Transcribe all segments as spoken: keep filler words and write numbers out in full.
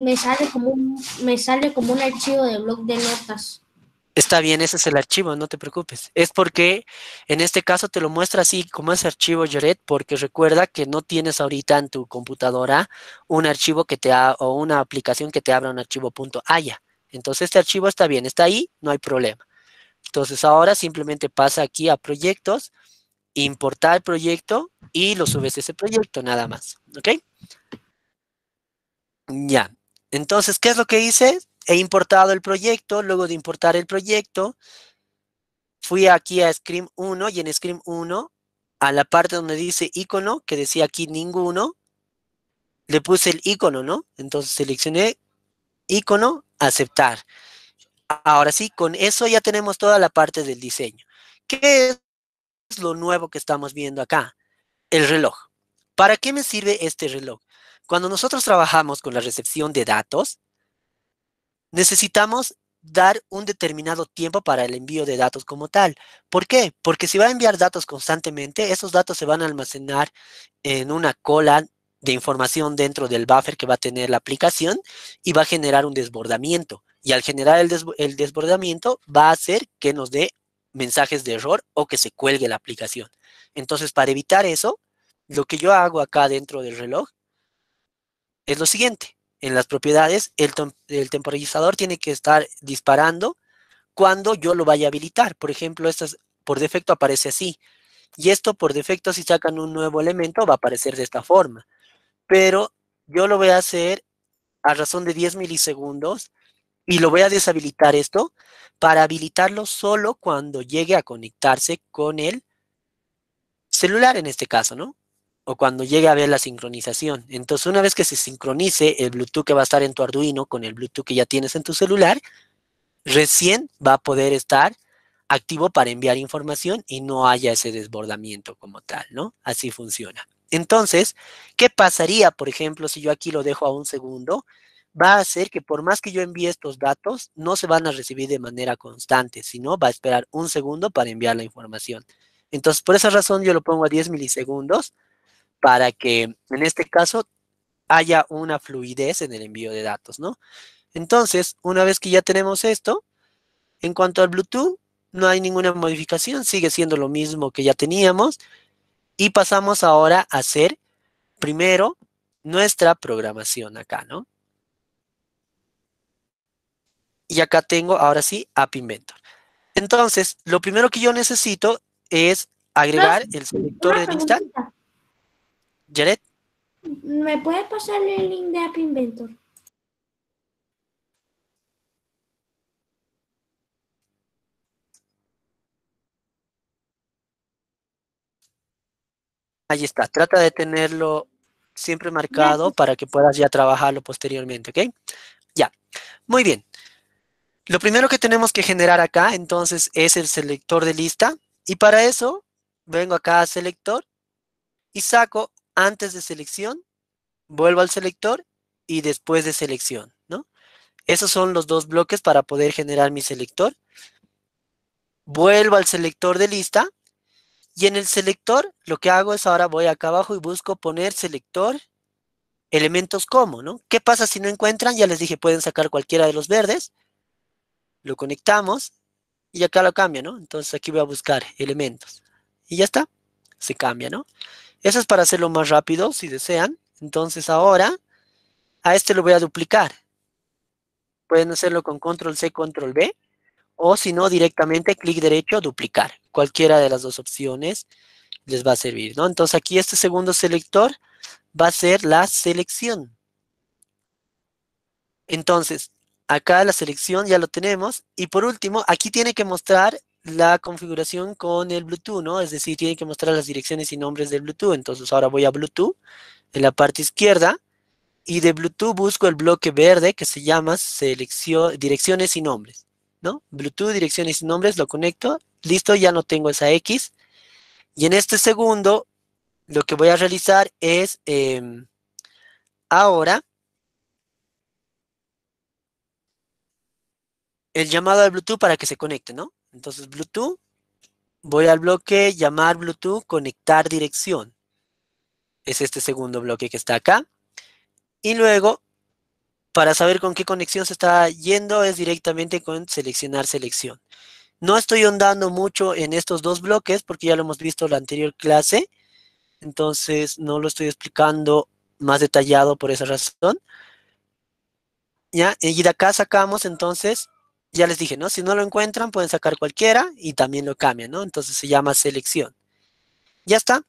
Me sale como un, me sale como un archivo de bloc de notas. Está bien, ese es el archivo, no te preocupes. Es porque en este caso te lo muestra así como ese archivo, Jared, porque recuerda que no tienes ahorita en tu computadora un archivo que te ha, o una aplicación que te abra un archivo .aya. Entonces este archivo está bien, está ahí, no hay problema. Entonces ahora simplemente pasa aquí a proyectos, importar el proyecto y lo subes a ese proyecto nada más, ¿ok? Ya. Entonces, ¿qué es lo que hice? He importado el proyecto, luego de importar el proyecto, fui aquí a Scream uno y en Scream uno, a la parte donde dice icono, que decía aquí ninguno, le puse el icono, ¿no? Entonces seleccioné icono, aceptar. Ahora sí, con eso ya tenemos toda la parte del diseño. ¿Qué es lo nuevo que estamos viendo acá? El reloj. ¿Para qué me sirve este reloj? Cuando nosotros trabajamos con la recepción de datos, necesitamos dar un determinado tiempo para el envío de datos como tal. ¿Por qué? Porque si va a enviar datos constantemente, esos datos se van a almacenar en una cola de información dentro del buffer que va a tener la aplicación y va a generar un desbordamiento. Y al generar el, desb- el desbordamiento va a hacer que nos dé mensajes de error o que se cuelgue la aplicación. Entonces, para evitar eso, lo que yo hago acá dentro del reloj es lo siguiente. En las propiedades, el, el temporizador tiene que estar disparando cuando yo lo vaya a habilitar. Por ejemplo, esto es, por defecto aparece así. Y esto por defecto, si sacan un nuevo elemento, va a aparecer de esta forma. Pero yo lo voy a hacer a razón de diez milisegundos y lo voy a deshabilitar esto para habilitarlo solo cuando llegue a conectarse con el celular en este caso, ¿no? O cuando llegue a ver la sincronización. Entonces, una vez que se sincronice el Bluetooth que va a estar en tu Arduino con el Bluetooth que ya tienes en tu celular, recién va a poder estar activo para enviar información y no haya ese desbordamiento como tal, ¿no? Así funciona. Entonces, ¿qué pasaría, por ejemplo, si yo aquí lo dejo a un segundo? Va a hacer que por más que yo envíe estos datos, no se van a recibir de manera constante, sino va a esperar un segundo para enviar la información. Entonces, por esa razón yo lo pongo a diez milisegundos, para que en este caso haya una fluidez en el envío de datos, ¿no? Entonces, una vez que ya tenemos esto, en cuanto al Bluetooth, no hay ninguna modificación, sigue siendo lo mismo que ya teníamos. Y pasamos ahora a hacer primero nuestra programación acá, ¿no? Y acá tengo, ahora sí, App Inventor. Entonces, lo primero que yo necesito es agregar el selector del instante. Jared, ¿me puedes pasar el link de App Inventor? Ahí está. Trata de tenerlo siempre marcado. Gracias. Para que puedas ya trabajarlo posteriormente, ¿ok? Ya. Muy bien. Lo primero que tenemos que generar acá, entonces, es el selector de lista. Y para eso, vengo acá a selector y saco... Antes de selección, vuelvo al selector y después de selección, ¿no? Esos son los dos bloques para poder generar mi selector. Vuelvo al selector de lista y en el selector lo que hago es ahora voy acá abajo y busco poner selector elementos como, ¿no? ¿Qué pasa si no encuentran? Ya les dije, pueden sacar cualquiera de los verdes. Lo conectamos y acá lo cambio, ¿no? Entonces aquí voy a buscar elementos y ya está, se cambia, ¿no? Eso es para hacerlo más rápido, si desean. Entonces ahora, a este lo voy a duplicar. Pueden hacerlo con control ce, control ve, o si no, directamente clic derecho, duplicar. Cualquiera de las dos opciones les va a servir, ¿no? Entonces aquí este segundo selector va a ser la selección. Entonces, acá la selección ya lo tenemos. Y por último, aquí tiene que mostrar la configuración con el Bluetooth, ¿no? Es decir, tiene que mostrar las direcciones y nombres del Bluetooth. Entonces, ahora voy a Bluetooth, en la parte izquierda, y de Bluetooth busco el bloque verde que se llama selección, direcciones y nombres, ¿no? Bluetooth, direcciones y nombres, lo conecto, listo, ya no tengo esa X. Y en este segundo, lo que voy a realizar es, eh, ahora, el llamado al Bluetooth para que se conecte, ¿no? Entonces, Bluetooth, voy al bloque, llamar Bluetooth, conectar dirección. Es este segundo bloque que está acá. Y luego, Para saber con qué conexión se está yendo es directamente con seleccionar selección. No estoy ahondando mucho en estos dos bloques porque ya lo hemos visto en la anterior clase. Entonces, no lo estoy explicando más detallado por esa razón. ¿Ya? Y de acá sacamos, entonces, ya les dije, ¿no? Si no lo encuentran, pueden sacar cualquiera y también lo cambian, ¿no? Entonces, se llama selección. Ya está.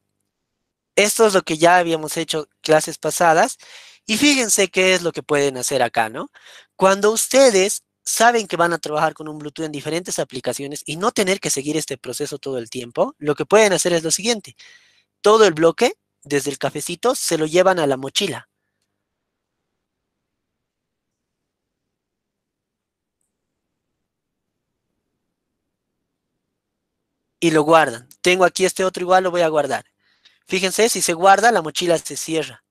Esto es lo que ya habíamos hecho clases pasadas. Y fíjense qué es lo que pueden hacer acá, ¿no? Cuando ustedes saben que van a trabajar con un Bluetooth en diferentes aplicaciones y no tener que seguir este proceso todo el tiempo, lo que pueden hacer es lo siguiente. Todo el bloque, desde el cafecito, se lo llevan a la mochila. Y lo guardan. Tengo aquí este otro igual, lo voy a guardar. Fíjense, si se guarda, la mochila se cierra.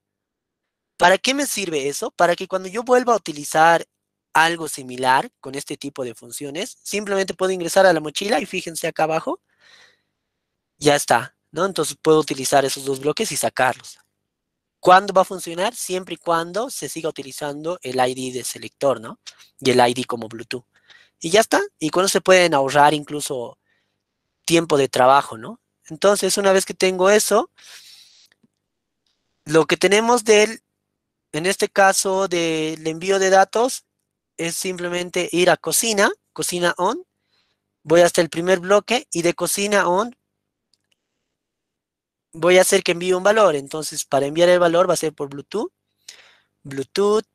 ¿Para qué me sirve eso? Para que cuando yo vuelva a utilizar algo similar con este tipo de funciones, simplemente puedo ingresar a la mochila y fíjense acá abajo, ya está, ¿no? Entonces puedo utilizar esos dos bloques y sacarlos. ¿Cuándo va a funcionar? Siempre y cuando se siga utilizando el I D de selector, ¿no? Y el I D como Bluetooth. Y ya está. Y cuando se pueden ahorrar incluso tiempo de trabajo, ¿no? Entonces, una vez que tengo eso, lo que tenemos del... En este caso del envío de datos es simplemente ir a cocina, cocina on, voy hasta el primer bloque y de cocina on voy a hacer que envíe un valor. Entonces, para enviar el valor va a ser por Bluetooth, Bluetooth,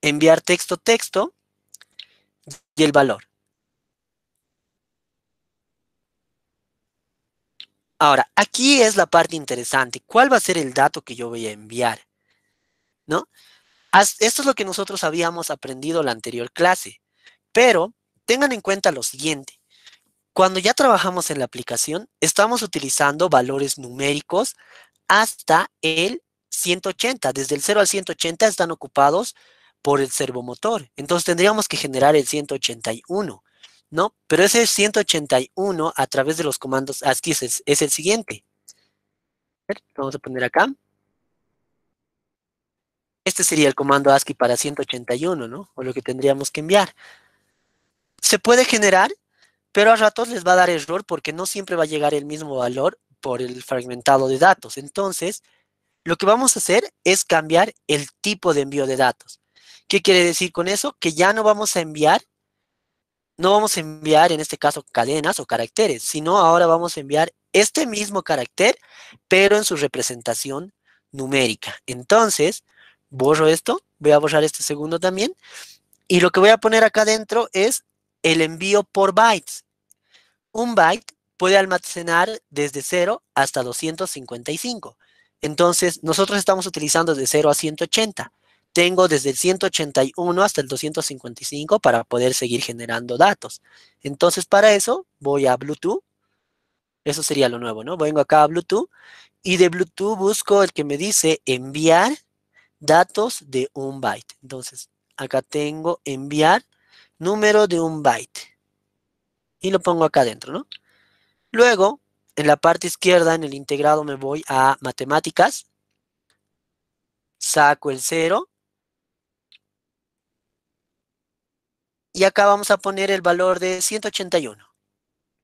enviar texto, texto y el valor. Ahora, aquí es la parte interesante. ¿Cuál va a ser el dato que yo voy a enviar? ¿No? Esto es lo que nosotros habíamos aprendido en la anterior clase. Pero tengan en cuenta lo siguiente. Cuando ya trabajamos en la aplicación, estamos utilizando valores numéricos hasta el ciento ochenta. Desde el cero al ciento ochenta están ocupados por el servomotor. Entonces tendríamos que generar el ciento ochenta y uno. ¿No? Pero ese ciento ochenta y uno a través de los comandos ASCII es, es el siguiente. Vamos a poner acá. Este sería el comando ASCII para ciento ochenta y uno, ¿no? O lo que tendríamos que enviar. Se puede generar, pero a ratos les va a dar error porque no siempre va a llegar el mismo valor por el fragmentado de datos. Entonces, lo que vamos a hacer es cambiar el tipo de envío de datos. ¿Qué quiere decir con eso? Que ya no vamos a enviar No vamos a enviar, en este caso, cadenas o caracteres, sino ahora vamos a enviar este mismo carácter, pero en su representación numérica. Entonces, borro esto, voy a borrar este segundo también, y lo que voy a poner acá adentro es el envío por bytes. Un byte puede almacenar desde cero hasta doscientos cincuenta y cinco. Entonces, nosotros estamos utilizando de cero a ciento ochenta. Tengo desde el ciento ochenta y uno hasta el doscientos cincuenta y cinco para poder seguir generando datos. Entonces, para eso, voy a Bluetooth. Eso sería lo nuevo, ¿no? Vengo acá a Bluetooth. Y de Bluetooth busco el que me dice enviar datos de un byte. Entonces, acá tengo enviar número de un byte. Y lo pongo acá adentro, ¿no? Luego, en la parte izquierda, en el integrado, me voy a matemáticas. Saco el cero. Y acá vamos a poner el valor de ciento ochenta y uno,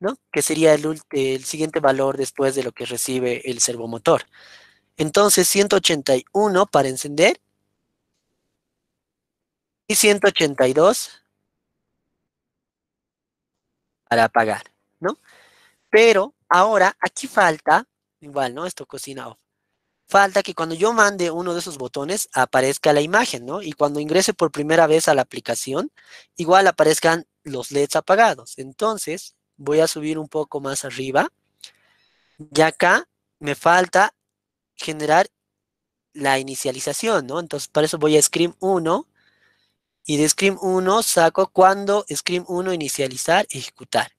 ¿no? Que sería el, el siguiente valor después de lo que recibe el servomotor. Entonces, ciento ochenta y uno para encender. Y ciento ochenta y dos para apagar, ¿no? Pero ahora aquí falta, igual, ¿no? Esto cocina off. Falta que cuando yo mande uno de esos botones aparezca la imagen, ¿no? Y cuando ingrese por primera vez a la aplicación, igual aparezcan los L E Ds apagados. Entonces, voy a subir un poco más arriba. Y acá me falta generar la inicialización, ¿no? Entonces, para eso voy a Scream uno. Y de Scream uno saco cuando Scream uno inicializar, ejecutar.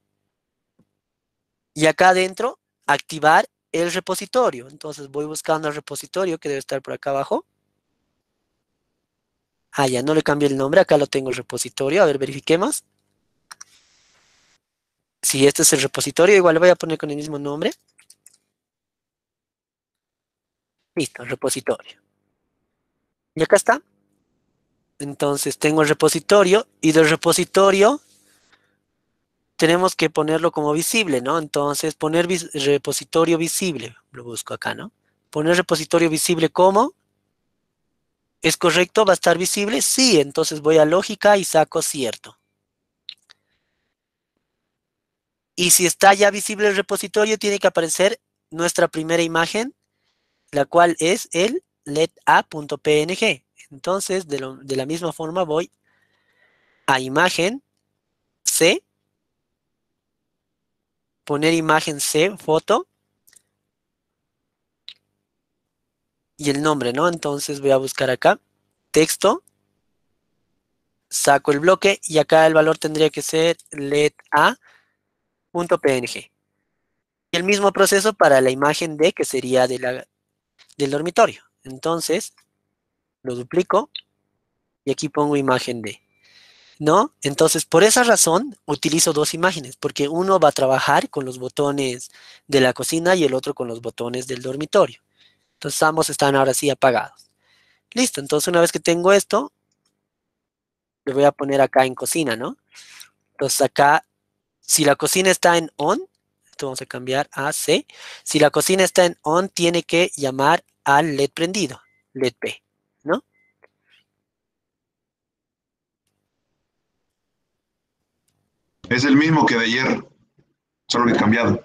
Y acá adentro, activar el repositorio. Entonces voy buscando el repositorio que debe estar por acá abajo. Ah, ya no le cambié el nombre, acá lo tengo el repositorio. A ver, verifiquemos. Si este es el repositorio, igual lo voy a poner con el mismo nombre. Listo, repositorio. Y acá está. Entonces tengo el repositorio y del repositorio tenemos que ponerlo como visible, ¿no? Entonces poner vis- repositorio visible, lo busco acá, ¿no? Poner repositorio visible como, ¿es correcto? ¿Va a estar visible? Sí, entonces voy a lógica y saco cierto. Y si está ya visible el repositorio, tiene que aparecer nuestra primera imagen, la cual es el led a punto p n g. Entonces, de, lo, de la misma forma voy a imagen C, poner imagen C, foto, y el nombre, ¿no? Entonces voy a buscar acá, texto, saco el bloque, y acá el valor tendría que ser led a punto p n g. Y el mismo proceso para la imagen D, que sería de la, del dormitorio. Entonces, lo duplico y aquí pongo imagen D, ¿no? Entonces, por esa razón, utilizo dos imágenes, porque uno va a trabajar con los botones de la cocina y el otro con los botones del dormitorio. Entonces, ambos están ahora sí apagados. Listo, entonces una vez que tengo esto, le voy a poner acá en cocina, ¿no? Entonces, acá, si la cocina está en on, esto vamos a cambiar a C. Si la cocina está en on, tiene que llamar al led prendido, led P. ¿No? Es el mismo que de ayer, solo que cambiado.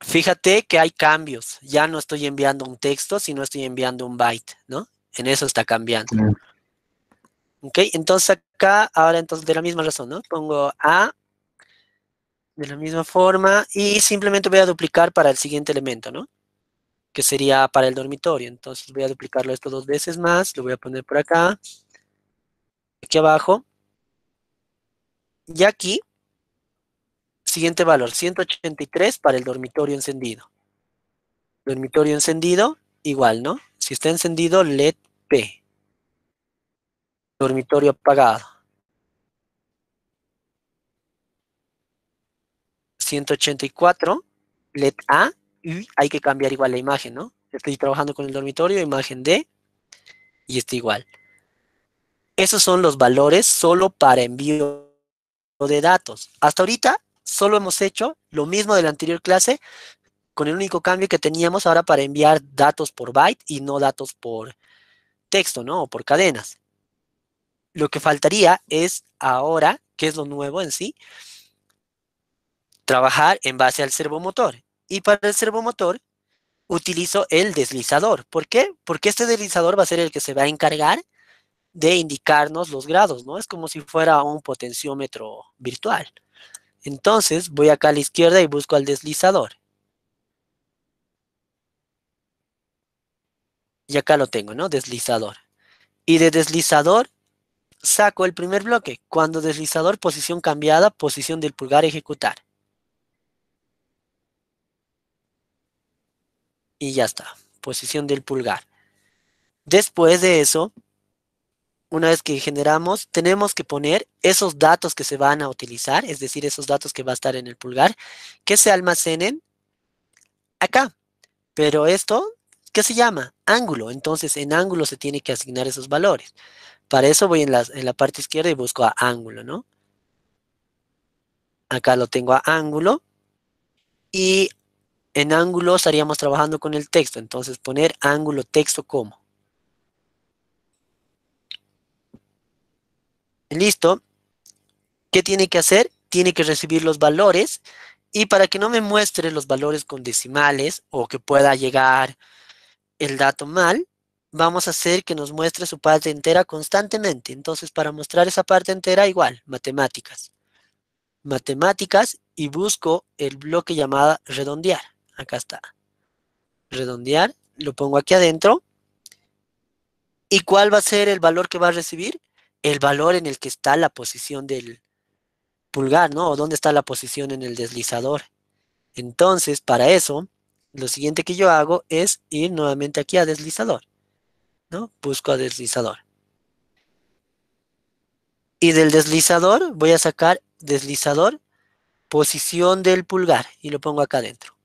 Fíjate que hay cambios. Ya no estoy enviando un texto, sino estoy enviando un byte, ¿no? En eso está cambiando. Sí. Ok, entonces acá, ahora entonces de la misma razón, ¿no? Pongo A, de la misma forma, y simplemente voy a duplicar para el siguiente elemento, ¿no? Que sería para el dormitorio. Entonces voy a duplicarlo esto dos veces más, lo voy a poner por acá, aquí abajo, y aquí, siguiente valor, ciento ochenta y tres para el dormitorio encendido. Dormitorio encendido, igual, ¿no? Si está encendido, led P. Dormitorio apagado. ciento ochenta y cuatro, led A. Y hay que cambiar igual la imagen, ¿no? Estoy trabajando con el dormitorio, imagen D, y está igual. Esos son los valores solo para envío de datos. Hasta ahorita solo hemos hecho lo mismo de la anterior clase, con el único cambio que teníamos ahora para enviar datos por byte y no datos por texto, ¿no? O por cadenas. Lo que faltaría es ahora, que es lo nuevo en sí, trabajar en base al servomotor. Y para el servomotor utilizo el deslizador. ¿Por qué? Porque este deslizador va a ser el que se va a encargar de indicarnos los grados, ¿no? Es como si fuera un potenciómetro virtual. Entonces voy acá a la izquierda y busco al deslizador. Y acá lo tengo, ¿no? Deslizador. Y de deslizador saco el primer bloque. Cuando deslizador, posición cambiada, posición del pulgar, ejecutar. Y ya está, posición del pulgar. Después de eso, una vez que generamos, tenemos que poner esos datos que se van a utilizar, es decir, esos datos que va a estar en el pulgar, que se almacenen acá. Pero esto, ¿qué se llama? Ángulo. Entonces, en ángulo se tiene que asignar esos valores. Para eso voy en la, en la parte izquierda y busco a ángulo, ¿no? Acá lo tengo a ángulo. Y en ángulo estaríamos trabajando con el texto. Entonces, poner ángulo texto como. Listo. ¿Qué tiene que hacer? Tiene que recibir los valores. Y para que no me muestre los valores con decimales o que pueda llegar el dato mal, vamos a hacer que nos muestre su parte entera constantemente. Entonces, para mostrar esa parte entera, igual, matemáticas. Matemáticas y busco el bloque llamado redondear. Acá está. Redondear. Lo pongo aquí adentro. ¿Y cuál va a ser el valor que va a recibir? El valor en el que está la posición del pulgar, ¿no? O dónde está la posición en el deslizador. Entonces, para eso, lo siguiente que yo hago es ir nuevamente aquí a deslizador, ¿no? Busco a deslizador. Y del deslizador voy a sacar deslizador, posición del pulgar. Y lo pongo acá adentro.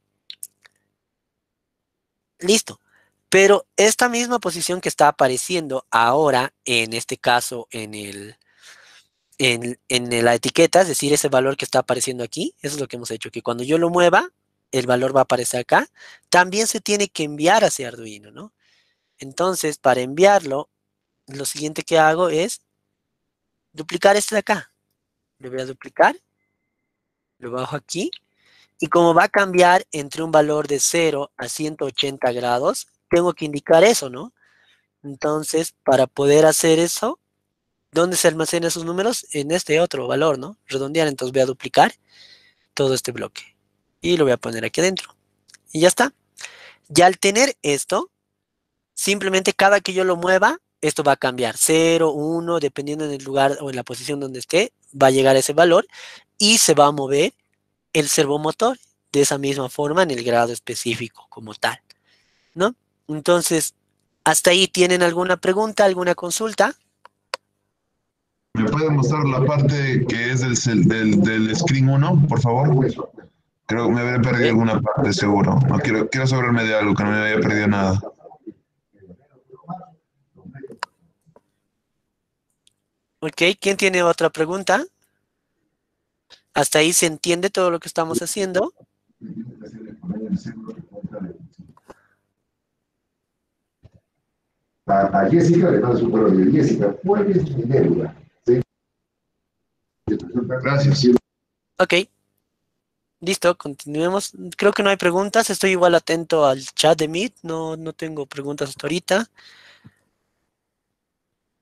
Listo. Pero esta misma posición que está apareciendo ahora, en este caso, en el, en, en la etiqueta, es decir, ese valor que está apareciendo aquí, eso es lo que hemos hecho, que cuando yo lo mueva, el valor va a aparecer acá, también se tiene que enviar hacia Arduino, ¿no? Entonces, para enviarlo, lo siguiente que hago es duplicar este de acá. Lo voy a duplicar, lo bajo aquí, y como va a cambiar entre un valor de cero a ciento ochenta grados, tengo que indicar eso, ¿no? Entonces, para poder hacer eso, ¿dónde se almacenan esos números? En este otro valor, ¿no? Redondear, entonces voy a duplicar todo este bloque. Y lo voy a poner aquí adentro. Y ya está. Ya al tener esto, simplemente cada que yo lo mueva, esto va a cambiar. cero, uno, dependiendo del lugar o en la posición donde esté, va a llegar a ese valor y se va a mover el servomotor de esa misma forma en el grado específico como tal, ¿no? Entonces, hasta ahí, ¿tienen alguna pregunta, alguna consulta? ¿Me pueden mostrar la parte que es del, del, del screen uno, por favor? Creo que me habré perdido alguna parte, seguro. No quiero, quiero sobrarme de algo, que no me había perdido nada. Ok, ¿quién tiene otra pregunta? ¿Hasta ahí se entiende todo lo que estamos haciendo? A, a Jessica le mando su correo. Jessica, ¿cuál es mi deuda? ¿Sí? Gracias. Ok. Listo, continuemos. Creo que no hay preguntas. Estoy igual atento al chat de Meet. No, no tengo preguntas hasta ahorita.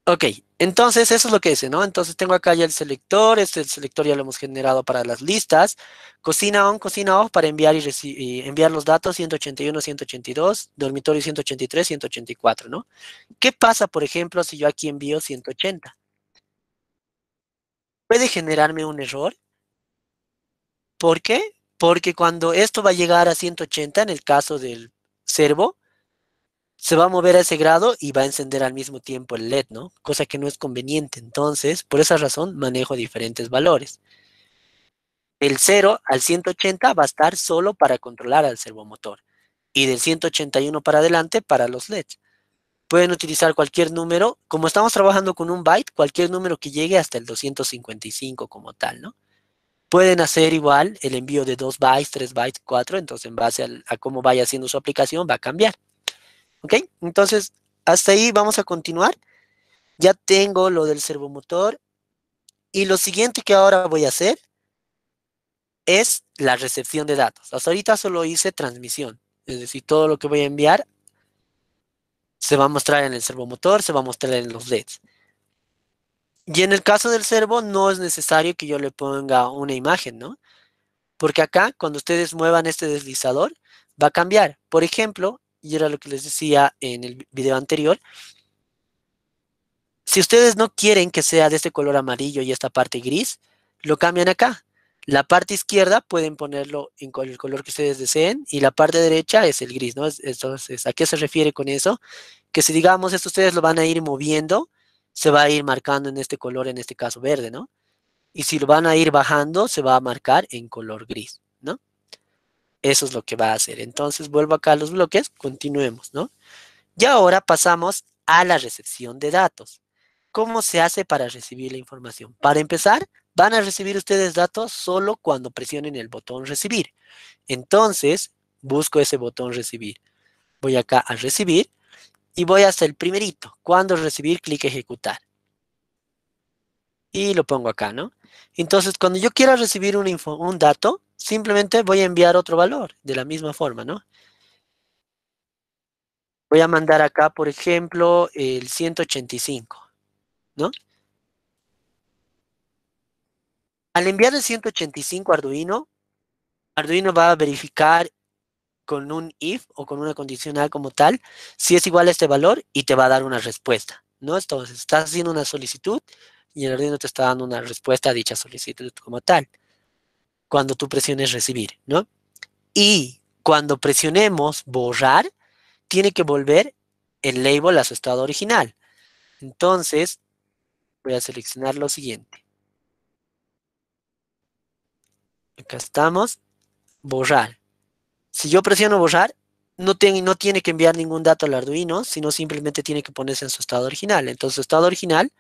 Ok, entonces eso es lo que dice, ¿no? Entonces tengo acá ya el selector. Este selector ya lo hemos generado para las listas. Cocina on, cocina off para enviar y, y enviar los datos ciento ochenta y uno, ciento ochenta y dos, dormitorio ciento ochenta y tres, ciento ochenta y cuatro, ¿no? ¿Qué pasa, por ejemplo, si yo aquí envío ciento ochenta? ¿Puede generarme un error? ¿Por qué? Porque cuando esto va a llegar a ciento ochenta, en el caso del servo, se va a mover a ese grado y va a encender al mismo tiempo el L E D, ¿no? Cosa que no es conveniente. Entonces, por esa razón, manejo diferentes valores. El cero al ciento ochenta va a estar solo para controlar al servomotor. Y del ciento ochenta y uno para adelante, para los L E Ds. Pueden utilizar cualquier número. Como estamos trabajando con un byte, cualquier número que llegue hasta el doscientos cincuenta y cinco como tal, ¿no? Pueden hacer igual el envío de dos bytes, tres bytes, cuatro. Entonces, en base al, a cómo vaya haciendo su aplicación, va a cambiar. ¿Ok? Entonces, hasta ahí vamos a continuar. Ya tengo lo del servomotor. Y lo siguiente que ahora voy a hacer es la recepción de datos. Hasta ahorita solo hice transmisión. Es decir, todo lo que voy a enviar se va a mostrar en el servomotor, se va a mostrar en los L E Ds. Y en el caso del servo no es necesario que yo le ponga una imagen, ¿no? Porque acá, cuando ustedes muevan este deslizador, va a cambiar. Por ejemplo, y era lo que les decía en el video anterior. Si ustedes no quieren que sea de este color amarillo y esta parte gris, lo cambian acá. La parte izquierda pueden ponerlo en el color que ustedes deseen y la parte derecha es el gris, ¿no? Entonces, ¿a qué se refiere con eso? Que si digamos esto ustedes lo van a ir moviendo, se va a ir marcando en este color, en este caso verde, ¿no? Y si lo van a ir bajando, se va a marcar en color gris, ¿no? Eso es lo que va a hacer. Entonces, vuelvo acá a los bloques, continuemos, ¿no? Y ahora pasamos a la recepción de datos. ¿Cómo se hace para recibir la información? Para empezar, van a recibir ustedes datos solo cuando presionen el botón recibir. Entonces, busco ese botón recibir. Voy acá a recibir y voy hasta el primerito. Cuando recibir, clic ejecutar. Y lo pongo acá, ¿no? Entonces, cuando yo quiera recibir un, info, un dato, simplemente voy a enviar otro valor de la misma forma, ¿no? Voy a mandar acá, por ejemplo, el ciento ochenta y cinco, ¿no? Al enviar el ciento ochenta y cinco a Arduino, Arduino va a verificar con un if o con una condicional como tal, si es igual a este valor y te va a dar una respuesta, ¿no? Entonces, estás haciendo una solicitud y el Arduino te está dando una respuesta a dicha solicitud como tal. Cuando tú presiones recibir, ¿no? Y cuando presionemos borrar, tiene que volver el label a su estado original. Entonces, voy a seleccionar lo siguiente. Acá estamos, borrar. Si yo presiono borrar, no, te, no tiene que enviar ningún dato al Arduino, sino simplemente tiene que ponerse en su estado original. Entonces, su estado original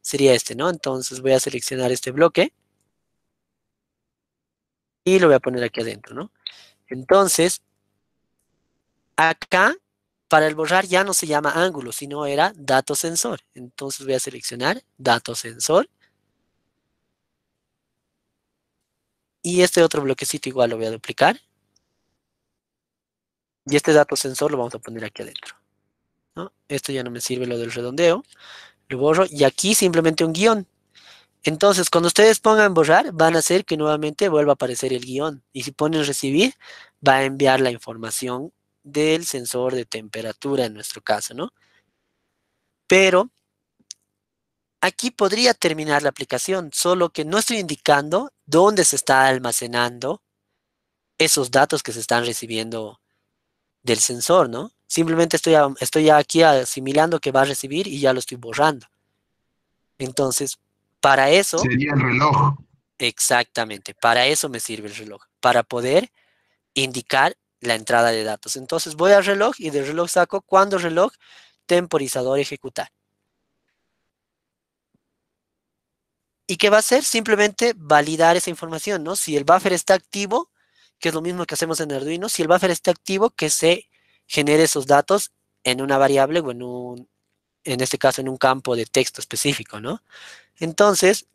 sería este, ¿no? Entonces, voy a seleccionar este bloque y lo voy a poner aquí adentro, ¿no? Entonces, acá, para el borrar ya no se llama ángulo, sino era dato sensor. Entonces, voy a seleccionar dato sensor. Y este otro bloquecito igual lo voy a duplicar. Y este dato sensor lo vamos a poner aquí adentro, ¿no? Esto ya no me sirve lo del redondeo. Lo borro y aquí simplemente un guión. Entonces, cuando ustedes pongan borrar, van a hacer que nuevamente vuelva a aparecer el guión. Y si ponen recibir, va a enviar la información del sensor de temperatura en nuestro caso, ¿no? Pero aquí podría terminar la aplicación, solo que no estoy indicando dónde se está almacenando esos datos que se están recibiendo del sensor, ¿no? Simplemente estoy, estoy aquí asimilando que va a recibir y ya lo estoy borrando. Entonces, para eso... Sería el reloj. Exactamente, para eso me sirve el reloj, para poder indicar la entrada de datos. Entonces, voy al reloj y del reloj saco cuando reloj temporizador ejecutar. ¿Y qué va a hacer? Simplemente validar esa información, ¿no? Si el buffer está activo, que es lo mismo que hacemos en Arduino, si el buffer está activo, que se genere esos datos en una variable o en un, en este caso, en un campo de texto específico, ¿no? Entonces,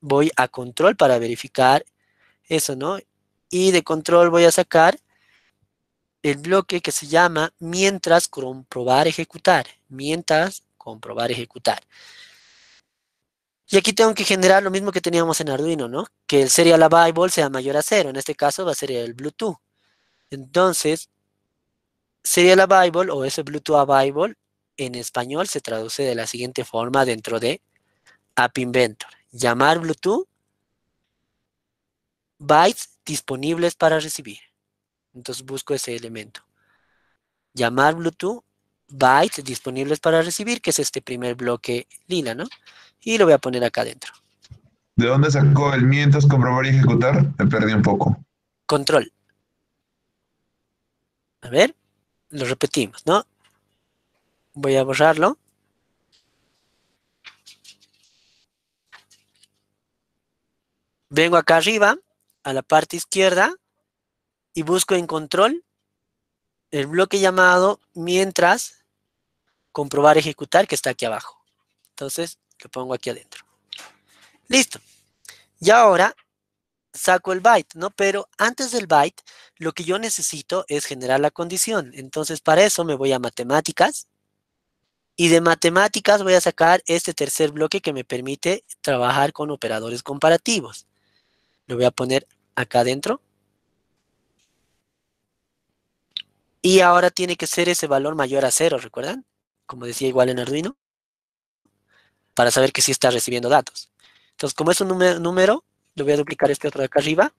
voy a control para verificar eso, ¿no? Y de control voy a sacar el bloque que se llama mientras comprobar ejecutar. Mientras comprobar ejecutar. Y aquí tengo que generar lo mismo que teníamos en Arduino, ¿no? Que el serial available sea mayor a cero. En este caso va a ser el Bluetooth. Entonces, serial available o ese Bluetooth available en español se traduce de la siguiente forma dentro de App Inventor. Llamar Bluetooth bytes disponibles para recibir. Entonces busco ese elemento. Llamar Bluetooth bytes disponibles para recibir, que es este primer bloque lila, ¿no? Y lo voy a poner acá adentro. ¿De dónde sacó el mientras comprobar y ejecutar? Me perdí un poco. Control. A ver, lo repetimos, ¿no? Voy a borrarlo. Vengo acá arriba, a la parte izquierda, y busco en control el bloque llamado mientras comprobar ejecutar, que está aquí abajo. Entonces, lo pongo aquí adentro. Listo. Y ahora saco el byte, ¿no? Pero antes del byte, lo que yo necesito es generar la condición. Entonces, para eso me voy a matemáticas. Y de matemáticas voy a sacar este tercer bloque que me permite trabajar con operadores comparativos. Lo voy a poner acá adentro. Y ahora tiene que ser ese valor mayor a cero, ¿recuerdan? Como decía igual en Arduino, para saber que sí está recibiendo datos. Entonces, como es un número, le voy a duplicar este otro de acá arriba,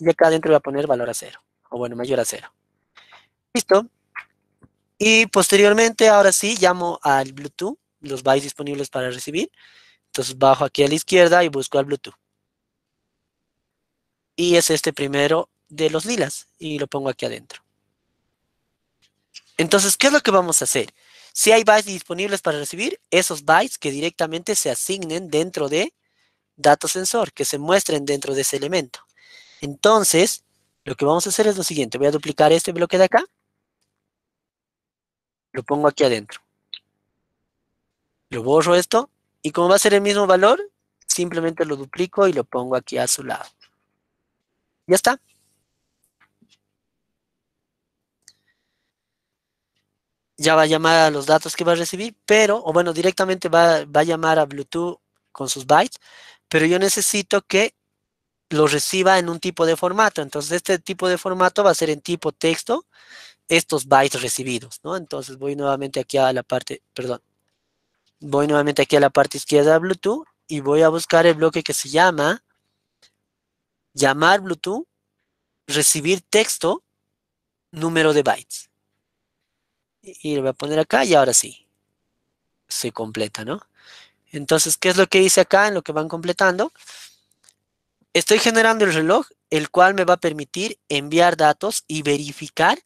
y acá adentro voy a poner valor a cero, o bueno, mayor a cero. Listo. Y posteriormente, ahora sí, llamo al Bluetooth, los bytes disponibles para recibir. Entonces, bajo aquí a la izquierda y busco al Bluetooth. Y es este primero de los lilas, y lo pongo aquí adentro. Entonces, ¿qué es lo que vamos a hacer? Si hay bytes disponibles para recibir, esos bytes que directamente se asignen dentro de dato sensor, que se muestren dentro de ese elemento. Entonces, lo que vamos a hacer es lo siguiente. Voy a duplicar este bloque de acá. Lo pongo aquí adentro. Lo borro esto. Y como va a ser el mismo valor, simplemente lo duplico y lo pongo aquí a su lado. Ya está. Ya va a llamar a los datos que va a recibir, pero, o bueno, directamente va, va a llamar a Bluetooth con sus bytes, pero yo necesito que lo reciba en un tipo de formato. Entonces, este tipo de formato va a ser en tipo texto, estos bytes recibidos, ¿no? Entonces, voy nuevamente aquí a la parte, perdón, voy nuevamente aquí a la parte izquierda de Bluetooth y voy a buscar el bloque que se llama llamar Bluetooth, recibir texto, número de bytes. Y lo voy a poner acá y ahora sí, se completa, ¿no? Entonces, ¿qué es lo que hice acá en lo que van completando? Estoy generando el reloj, el cual me va a permitir enviar datos y verificar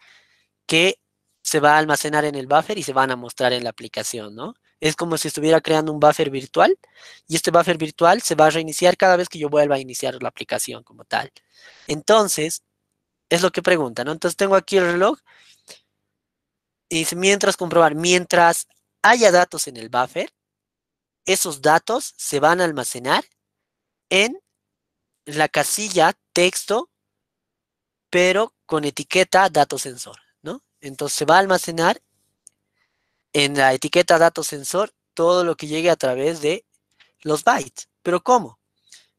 que se va a almacenar en el buffer y se van a mostrar en la aplicación, ¿no? Es como si estuviera creando un buffer virtual y este buffer virtual se va a reiniciar cada vez que yo vuelva a iniciar la aplicación como tal. Entonces, es lo que pregunta, ¿no? Entonces, tengo aquí el reloj y dice, mientras comprobar, mientras haya datos en el buffer, esos datos se van a almacenar en la casilla texto, pero con etiqueta dato sensor, ¿no? Entonces, se va a almacenar en la etiqueta dato sensor todo lo que llegue a través de los bytes. ¿Pero cómo?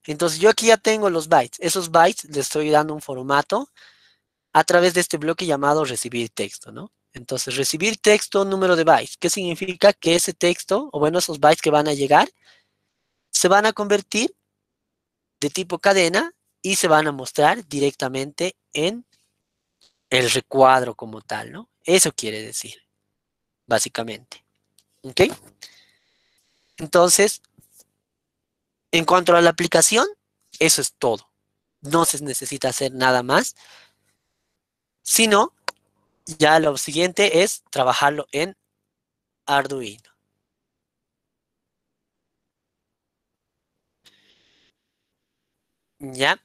Entonces, yo aquí ya tengo los bytes. Esos bytes les estoy dando un formato a través de este bloque llamado recibir texto, ¿no? Entonces, recibir texto, número de bytes. ¿Qué significa? Que ese texto, o bueno, esos bytes que van a llegar, se van a convertir de tipo cadena y se van a mostrar directamente en el recuadro como tal, ¿no? Eso quiere decir, básicamente. ¿Ok? Entonces, en cuanto a la aplicación, eso es todo. No se necesita hacer nada más, sino ya lo siguiente es trabajarlo en Arduino. ¿Ya?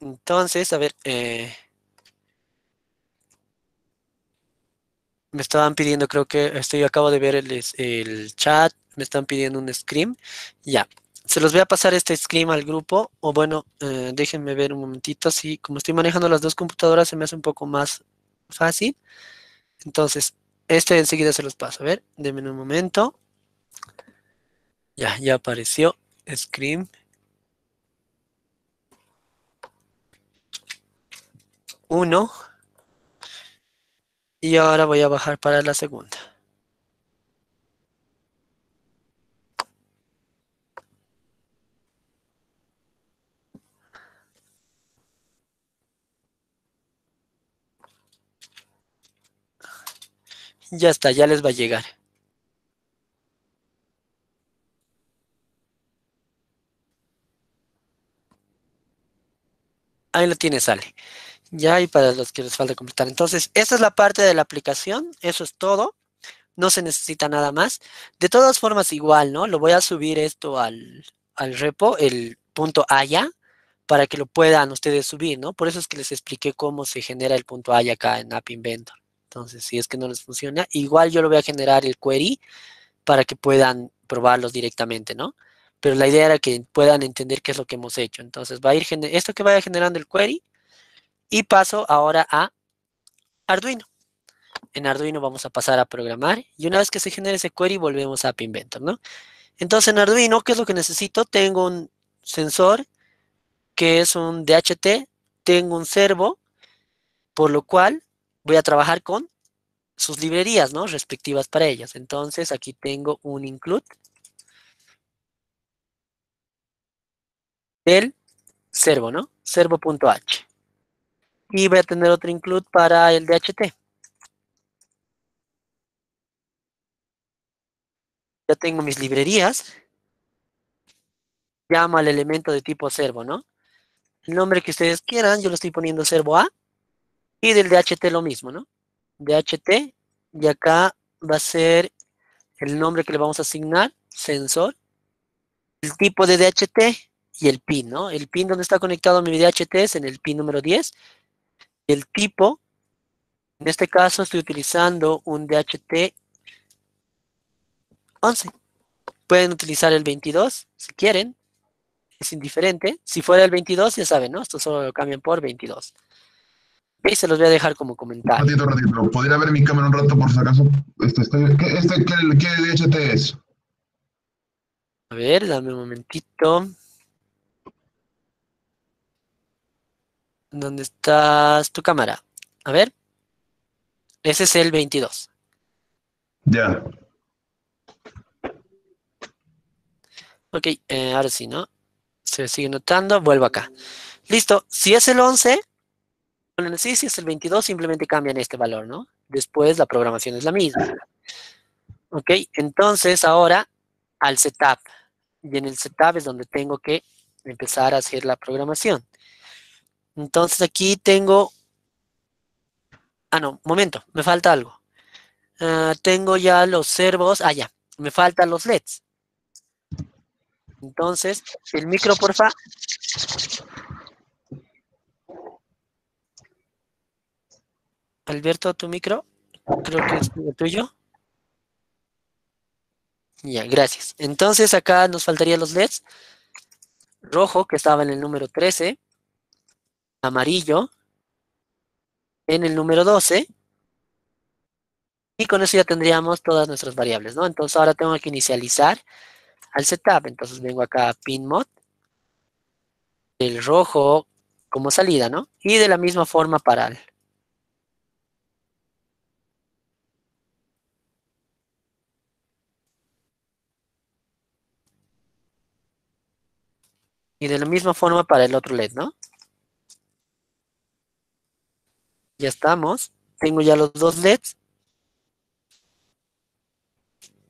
Entonces, a ver, eh, me estaban pidiendo, creo que estoy, acabo de ver el, el chat, me están pidiendo un screen. Ya, se los voy a pasar este screen al grupo, o bueno, eh, déjenme ver un momentito, si como estoy manejando las dos computadoras se me hace un poco más fácil. Entonces, este enseguida se los paso, a ver, denme un momento. Ya, ya apareció screen. Uno. Y ahora voy a bajar para la segunda. Ya está, ya les va a llegar. Ahí lo tiene, sale. Ya, y para los que les falta completar. Entonces, esta es la parte de la aplicación. Eso es todo. No se necesita nada más. De todas formas, igual, ¿no? Lo voy a subir esto al, al repo, el punto .aya, para que lo puedan ustedes subir, ¿no? Por eso es que les expliqué cómo se genera el punto .aya acá en App Inventor. Entonces, si es que no les funciona, igual yo lo voy a generar el query para que puedan probarlos directamente, ¿no? Pero la idea era que puedan entender qué es lo que hemos hecho. Entonces, va a ir esto que vaya generando el query. Y paso ahora a Arduino. En Arduino vamos a pasar a programar. Y una vez que se genere ese query, volvemos a App Inventor, ¿no? Entonces, en Arduino, ¿qué es lo que necesito? Tengo un sensor, que es un D H T. Tengo un servo, por lo cual voy a trabajar con sus librerías, ¿no? Respectivas para ellas. Entonces, aquí tengo un include del servo, ¿no? servo.h. Y voy a tener otro include para el D H T. Ya tengo mis librerías. Llamo al elemento de tipo servo, ¿no? El nombre que ustedes quieran, yo lo estoy poniendo servo A. Y del D H T lo mismo, ¿no? D H T, y acá va a ser el nombre que le vamos a asignar, sensor. El tipo de D H T y el pin, ¿no? El pin donde está conectado mi D H T es en el pin número diez. El tipo, en este caso estoy utilizando un D H T once. Pueden utilizar el veintidós si quieren, es indiferente. Si fuera el veintidós, ya saben, ¿no? Esto solo lo cambian por veintidós. Y se los voy a dejar como comentario. Un ratito, ratito. ¿Podría ver mi cámara un rato por si acaso? Este, este, ¿qué, este, qué, qué D H T es? A ver, dame un momentito. ¿Dónde estás tu cámara? A ver. Ese es el veintidós. Ya. Ok, eh, ahora sí, ¿no? Se sigue notando. Vuelvo acá. Listo. Si es el once, bueno, sí, si es el veintidós, simplemente cambian este valor, ¿no? Después la programación es la misma. Ok, entonces ahora al setup. Y en el setup es donde tengo que empezar a hacer la programación. Entonces, aquí tengo Ah, no, momento, me falta algo. Uh, tengo ya los servos. Ah, ya, me faltan los L E Ds. Entonces, el micro, porfa. Alberto, tu micro. Creo que es el tuyo. Ya, gracias. Entonces, acá nos faltarían los L E Ds. Rojo, que estaba en el número trece. Amarillo, en el número doce. Y con eso ya tendríamos todas nuestras variables, ¿no? Entonces, ahora tengo que inicializar al setup. Entonces, vengo acá a PinMod. El rojo como salida, ¿no? Y de la misma forma para el. Y de la misma forma para el otro L E D, ¿no? Ya estamos. Tengo ya los dos L E Ds.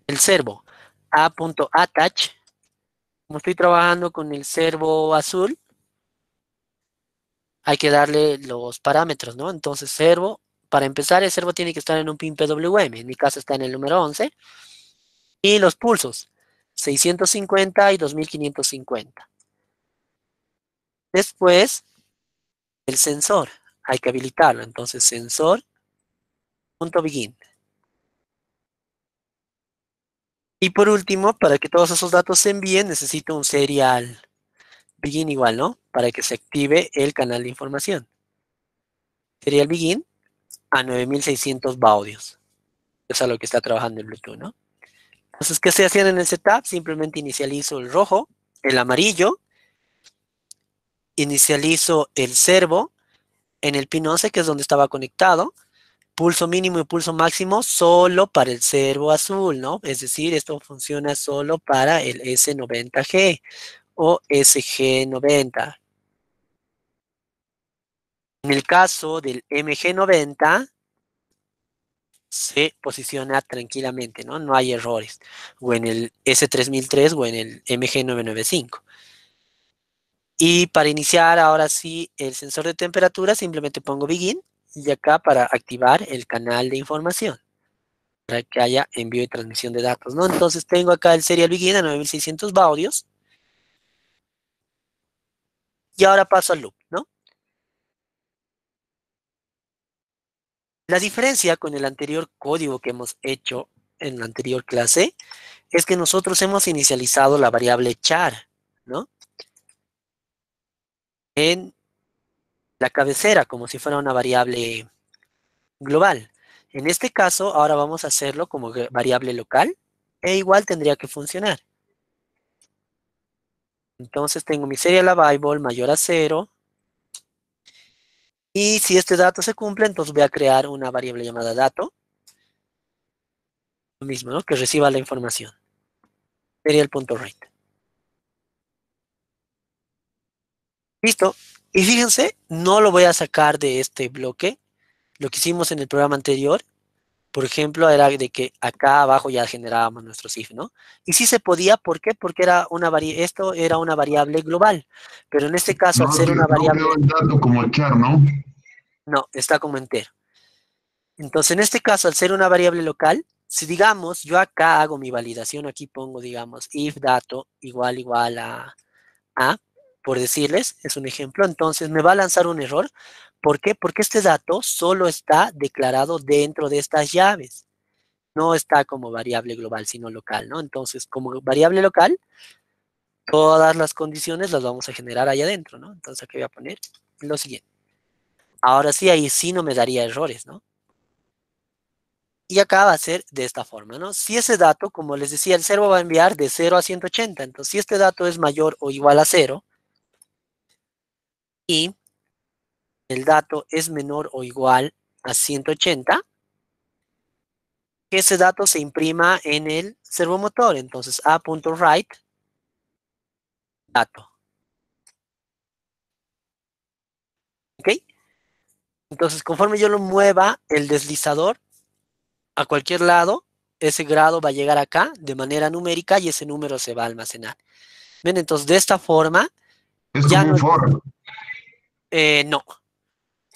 El servo a.attach. Como estoy trabajando con el servo azul, hay que darle los parámetros, ¿no? Entonces, servo, para empezar, el servo tiene que estar en un pin P W M. En mi caso está en el número once. Y los pulsos, seiscientos cincuenta y dos mil quinientos cincuenta. Después, el sensor, hay que habilitarlo. Entonces, sensor.begin. Y por último, para que todos esos datos se envíen, necesito un serial begin igual, ¿no? Para que se active el canal de información. Serial begin a nueve mil seiscientos baudios. Eso es lo que está trabajando el Bluetooth, ¿no? Entonces, ¿qué se hacían en el setup? Simplemente inicializo el rojo, el amarillo, inicializo el servo en el pin once, que es donde estaba conectado. Pulso mínimo y pulso máximo solo para el servo azul, ¿no? Es decir, esto funciona solo para el S noventa G o S G noventa. En el caso del M G noventa, se posiciona tranquilamente, ¿no? No hay errores. O en el S tres mil tres o en el M G novecientos noventa y cinco. Y para iniciar ahora sí el sensor de temperatura, simplemente pongo begin. Y acá para activar el canal de información, para que haya envío y transmisión de datos, ¿no? Entonces tengo acá el serial begin a nueve mil seiscientos baudios. Y ahora paso al loop, ¿no? La diferencia con el anterior código que hemos hecho en la anterior clase es que nosotros hemos inicializado la variable char, ¿no? En la cabecera, como si fuera una variable global. En este caso, ahora vamos a hacerlo como variable local, e igual tendría que funcionar. Entonces, tengo mi serial available mayor a cero, y si este dato se cumple, entonces voy a crear una variable llamada dato, lo mismo, ¿no? Que reciba la información. Serial.write. Listo. Y fíjense, no lo voy a sacar de este bloque. Lo que hicimos en el programa anterior, por ejemplo, era de que acá abajo ya generábamos nuestro if, ¿no? Y sí se podía, ¿por qué? Porque era una vari esto era una variable global. Pero en este caso, no, al ser una no variable... Veo como el char, ¿no? No, está como entero. Entonces, en este caso, al ser una variable local, si digamos, yo acá hago mi validación, aquí pongo, digamos, if dato igual igual a... a por decirles, es un ejemplo, entonces me va a lanzar un error. ¿Por qué? Porque este dato solo está declarado dentro de estas llaves. No está como variable global, sino local, ¿no? Entonces, como variable local, todas las condiciones las vamos a generar allá adentro, ¿no? Entonces, aquí voy a poner lo siguiente. Ahora sí, ahí sí no me daría errores, ¿no? Y acá va a ser de esta forma, ¿no? Si ese dato, como les decía, el servo va a enviar de cero a ciento ochenta. Entonces, si este dato es mayor o igual a cero, y el dato es menor o igual a ciento ochenta, que ese dato se imprima en el servomotor. Entonces, a.write dato. ¿Ok? Entonces, conforme yo lo mueva, el deslizador a cualquier lado, ese grado va a llegar acá de manera numérica y ese número se va a almacenar. ¿Ven? Entonces, de esta forma... Es ya como no un for. Eh, no,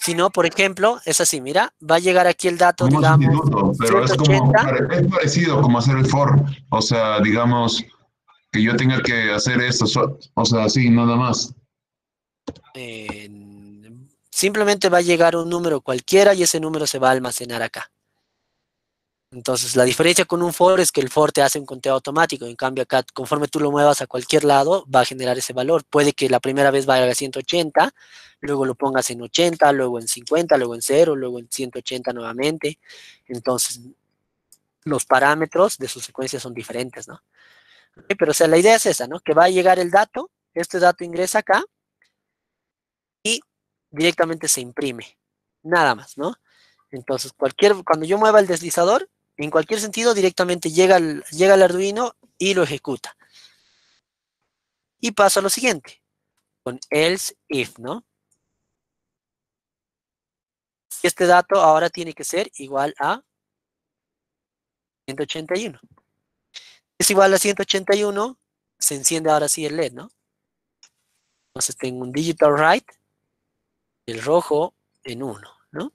sino, por ejemplo, es así, mira, va a llegar aquí el dato, no digamos, es pero ciento ochenta. Es, como, es parecido como hacer el for, o sea, digamos, que yo tenga que hacer esto, o sea, así, nada más. Eh, simplemente va a llegar un número cualquiera y ese número se va a almacenar acá. Entonces, la diferencia con un for es que el for te hace un conteo automático. En cambio, acá, conforme tú lo muevas a cualquier lado, va a generar ese valor. Puede que la primera vez vaya a ciento ochenta, luego lo pongas en ochenta, luego en cincuenta, luego en cero, luego en ciento ochenta nuevamente. Entonces, los parámetros de su secuencia son diferentes, ¿no? Okay, pero, o sea, la idea es esa, ¿no? Que va a llegar el dato, este dato ingresa acá y directamente se imprime. Nada más, ¿no? Entonces, cualquier, cuando yo mueva el deslizador, en cualquier sentido, directamente llega al, llega al Arduino y lo ejecuta. Y paso a lo siguiente, con else if, ¿no? Este dato ahora tiene que ser igual a ciento ochenta y uno. Es igual a ciento ochenta y uno, se enciende ahora sí el LED, ¿no? Entonces tengo un digital right, el rojo en uno, ¿no?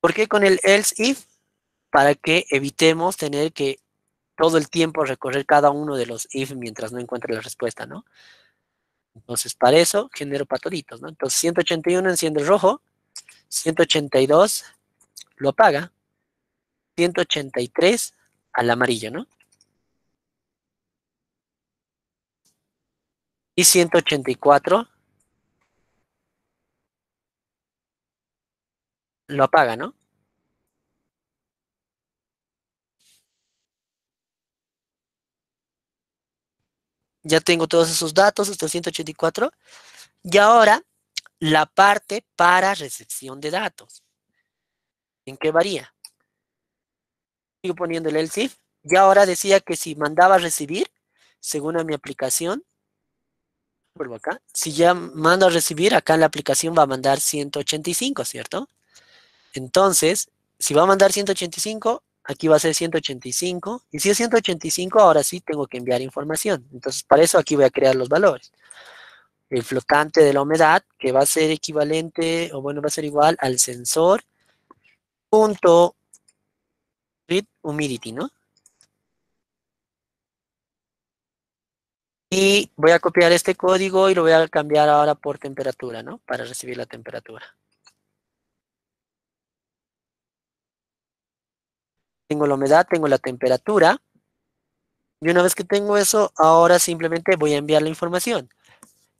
¿Por qué con el else if? Para que evitemos tener que todo el tiempo recorrer cada uno de los if mientras no encuentre la respuesta, ¿no? Entonces, para eso, genero patoritos, ¿no? Entonces, ciento ochenta y uno enciende el rojo, ciento ochenta y dos lo apaga, ciento ochenta y tres al amarillo, ¿no? Y ciento ochenta y cuatro lo apaga, ¿no? Ya tengo todos esos datos, hasta ciento ochenta y cuatro. Y ahora, la parte para recepción de datos. ¿En qué varía? Sigo poniendo el else if. Y ahora decía que si mandaba a recibir, según a mi aplicación, vuelvo acá, si ya mando a recibir, acá en la aplicación va a mandar ciento ochenta y cinco, ¿cierto? Entonces, si va a mandar ciento ochenta y cinco... aquí va a ser ciento ochenta y cinco, y si es ciento ochenta y cinco, ahora sí tengo que enviar información. Entonces, para eso aquí voy a crear los valores. El flotante de la humedad, que va a ser equivalente, o bueno, va a ser igual al sensor punto read humidity, ¿no? Y voy a copiar este código y lo voy a cambiar ahora por temperatura, ¿no? Para recibir la temperatura. Tengo la humedad, tengo la temperatura. Y una vez que tengo eso, ahora simplemente voy a enviar la información.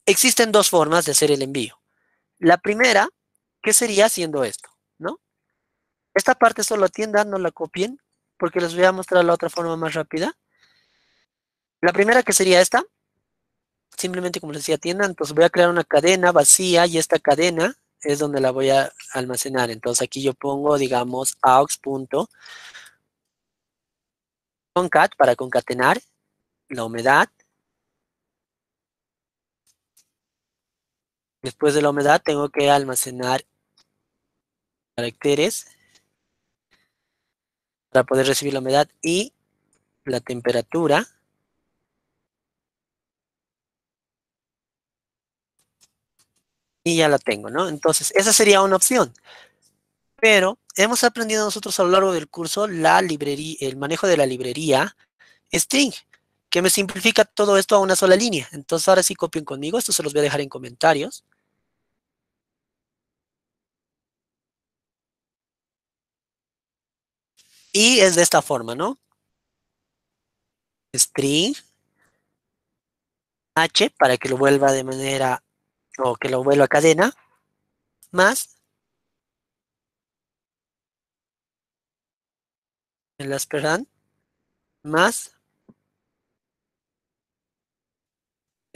Existen dos formas de hacer el envío. La primera, ¿qué sería haciendo esto? ¿No? Esta parte solo atiendan, no la copien, porque les voy a mostrar la otra forma más rápida. La primera, que sería esta, simplemente como les decía, atiendan. Entonces voy a crear una cadena vacía y esta cadena es donde la voy a almacenar. Entonces aquí yo pongo, digamos, aux. Concat para concatenar la humedad. Después de la humedad tengo que almacenar caracteres para poder recibir la humedad y la temperatura. Y ya la tengo, ¿no? Entonces, esa sería una opción. Pero hemos aprendido nosotros a lo largo del curso la librería, el manejo de la librería string, que me simplifica todo esto a una sola línea. Entonces, ahora sí copien conmigo. Esto se los voy a dejar en comentarios. Y es de esta forma, ¿no? String h para que lo vuelva de manera, o que lo vuelva a cadena, más el aspirant, más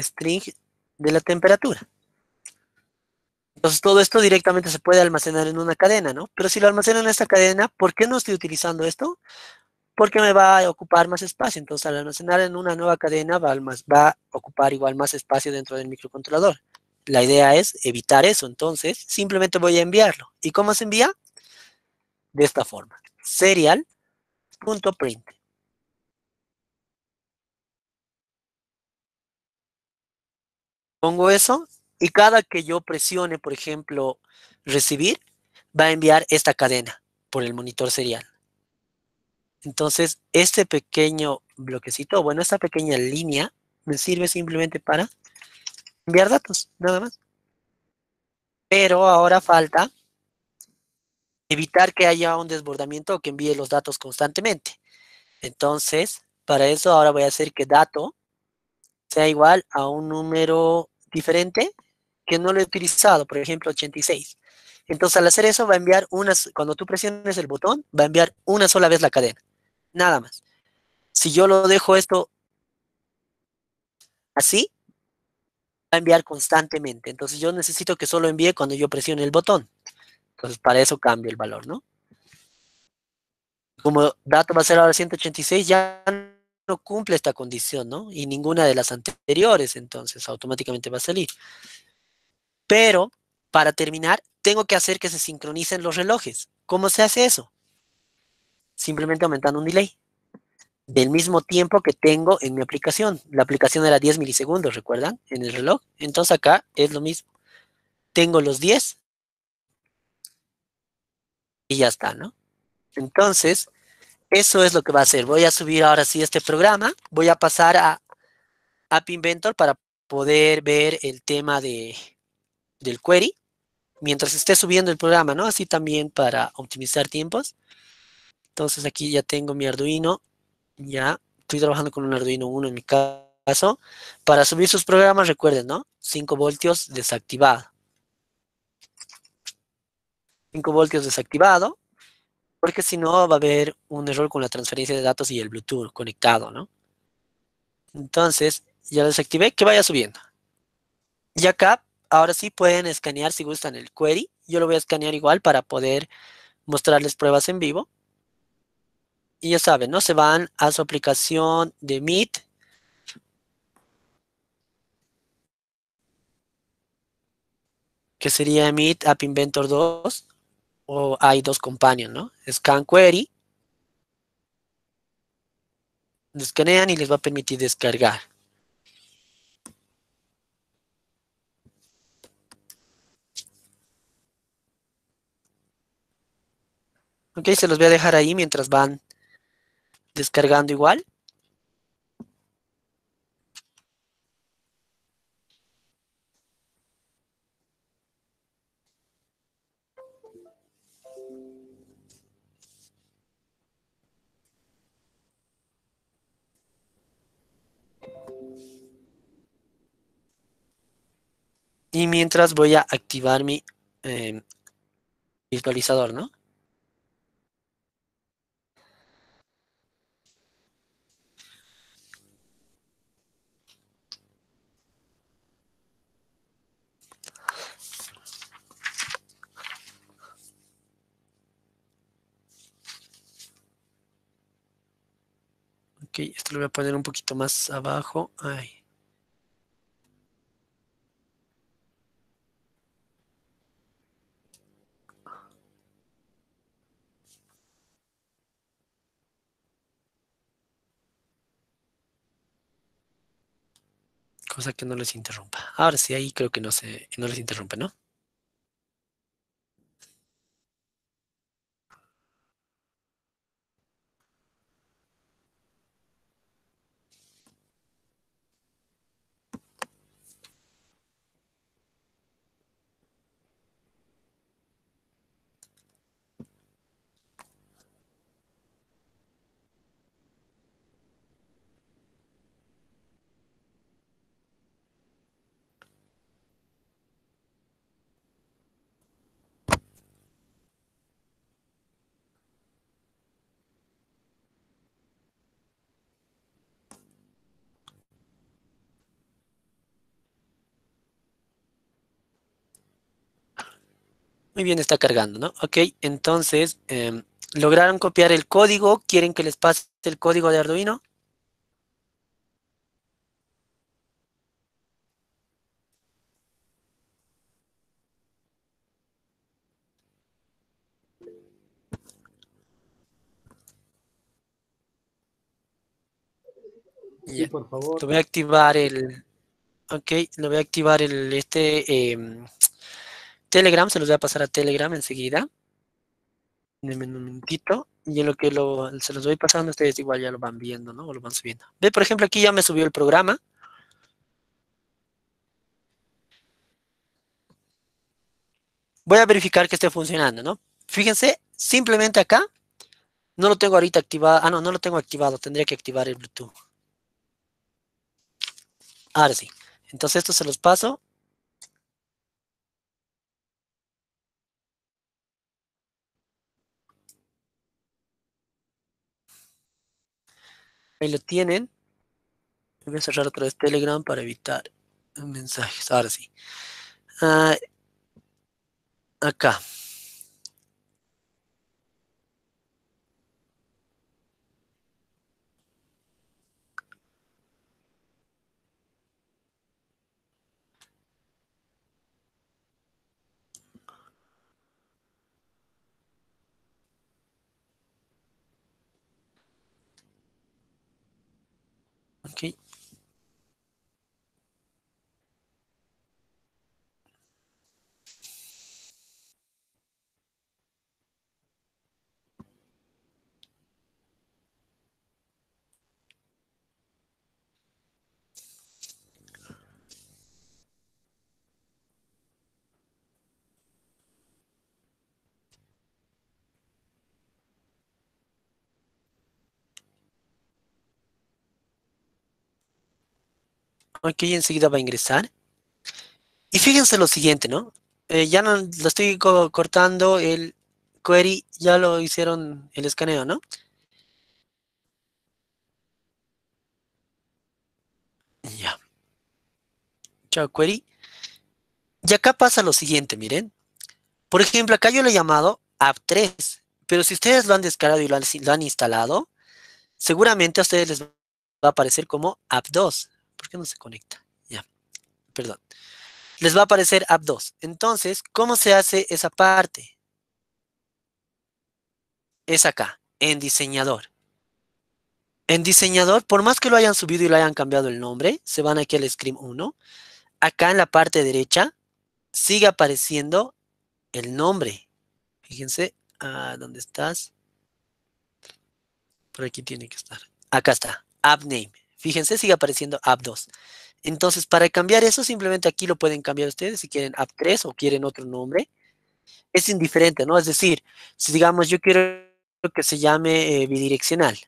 string de la temperatura. Entonces, todo esto directamente se puede almacenar en una cadena, ¿no? Pero si lo almaceno en esta cadena, ¿por qué no estoy utilizando esto? Porque me va a ocupar más espacio. Entonces, al almacenar en una nueva cadena, va a, va a ocupar igual más espacio dentro del microcontrolador. La idea es evitar eso. Entonces, simplemente voy a enviarlo. ¿Y cómo se envía? De esta forma. Serial punto print. Pongo eso y cada que yo presione, por ejemplo, recibir va a enviar esta cadena por el monitor serial. Entonces, este pequeño bloquecito, bueno, esta pequeña línea me sirve simplemente para enviar datos, nada más. Pero ahora falta evitar que haya un desbordamiento o que envíe los datos constantemente. Entonces, para eso ahora voy a hacer que dato sea igual a un número diferente que no lo he utilizado, por ejemplo, ochenta y seis. Entonces, al hacer eso, va a enviar unas, cuando tú presiones el botón, va a enviar una sola vez la cadena, nada más. Si yo lo dejo esto así, va a enviar constantemente. Entonces, yo necesito que solo envíe cuando yo presione el botón. Entonces, para eso cambio el valor, ¿no? Como dato va a ser ahora ciento ochenta y seis, ya no cumple esta condición, ¿no? Y ninguna de las anteriores, entonces, automáticamente va a salir. Pero, para terminar, tengo que hacer que se sincronicen los relojes. ¿Cómo se hace eso? Simplemente aumentando un delay. Del mismo tiempo que tengo en mi aplicación. La aplicación era diez milisegundos, ¿recuerdan? En el reloj. Entonces acá es lo mismo. Tengo los diez. Y ya está, ¿no? Entonces, eso es lo que va a hacer. Voy a subir ahora sí este programa. Voy a pasar a App Inventor para poder ver el tema de, del query. Mientras esté subiendo el programa, ¿no? Así también para optimizar tiempos. Entonces, aquí ya tengo mi Arduino. Ya estoy trabajando con un Arduino uno en mi caso. Para subir sus programas, recuerden, ¿no? cinco voltios desactivado. cinco voltios desactivado. Porque si no, va a haber un error con la transferencia de datos y el Bluetooth conectado, ¿no? Entonces, ya lo desactivé. Que vaya subiendo. Y acá, ahora sí pueden escanear si gustan el query. Yo lo voy a escanear igual para poder mostrarles pruebas en vivo. Y ya saben, ¿no? Se van a su aplicación de Meet. Que sería Meet App Inventor dos. O hay dos companion, ¿no? Scan Query. Lo escanean y les va a permitir descargar. Ok, se los voy a dejar ahí mientras van descargando igual. Y mientras voy a activar mi eh, virtualizador, ¿no? Ok, esto lo voy a poner un poquito más abajo. Ay. Cosa que no les interrumpa. Ahora sí, ahí creo que no, se, no les interrumpe, ¿no? Muy bien, está cargando, ¿no? Ok, entonces, eh, ¿lograron copiar el código? ¿Quieren que les pase el código de Arduino? Sí, ya. Por favor. Te voy a activar el... Ok, le voy a activar el... este... Eh, Telegram, se los voy a pasar a Telegram enseguida. Denme un momentito. Y en lo que lo, se los voy pasando, ustedes igual ya lo van viendo, ¿no? O lo van subiendo. Ve, por ejemplo, aquí ya me subió el programa. Voy a verificar que esté funcionando, ¿no? Fíjense, simplemente acá, no lo tengo ahorita activado. Ah, no, no lo tengo activado. Tendría que activar el Bluetooth. Ahora sí. Entonces, esto se los paso. Ahí lo tienen. Voy a cerrar otra vez Telegram para evitar mensajes. Ahora sí. Uh, acá. Ok. Ok, enseguida va a ingresar. Y fíjense lo siguiente, ¿no? Eh, ya no lo estoy co cortando el query, ya lo hicieron el escaneo, ¿no? Ya. Chao, query. Y acá pasa lo siguiente, miren. Por ejemplo, acá yo lo he llamado app tres, pero si ustedes lo han descargado y lo han, lo han instalado, seguramente a ustedes les va a aparecer como app dos. ¿Por qué no se conecta? Ya, perdón. Les va a aparecer app dos. Entonces, ¿cómo se hace esa parte? Es acá, en diseñador. En diseñador, por más que lo hayan subido y lo hayan cambiado el nombre, se van aquí al Scream uno. Acá en la parte derecha sigue apareciendo el nombre. Fíjense, ah, ¿dónde estás? Por aquí tiene que estar. Acá está, app name. Fíjense, sigue apareciendo app dos. Entonces, para cambiar eso, simplemente aquí lo pueden cambiar ustedes si quieren app tres o quieren otro nombre. Es indiferente, ¿no? Es decir, si digamos yo quiero que se llame eh, bidireccional.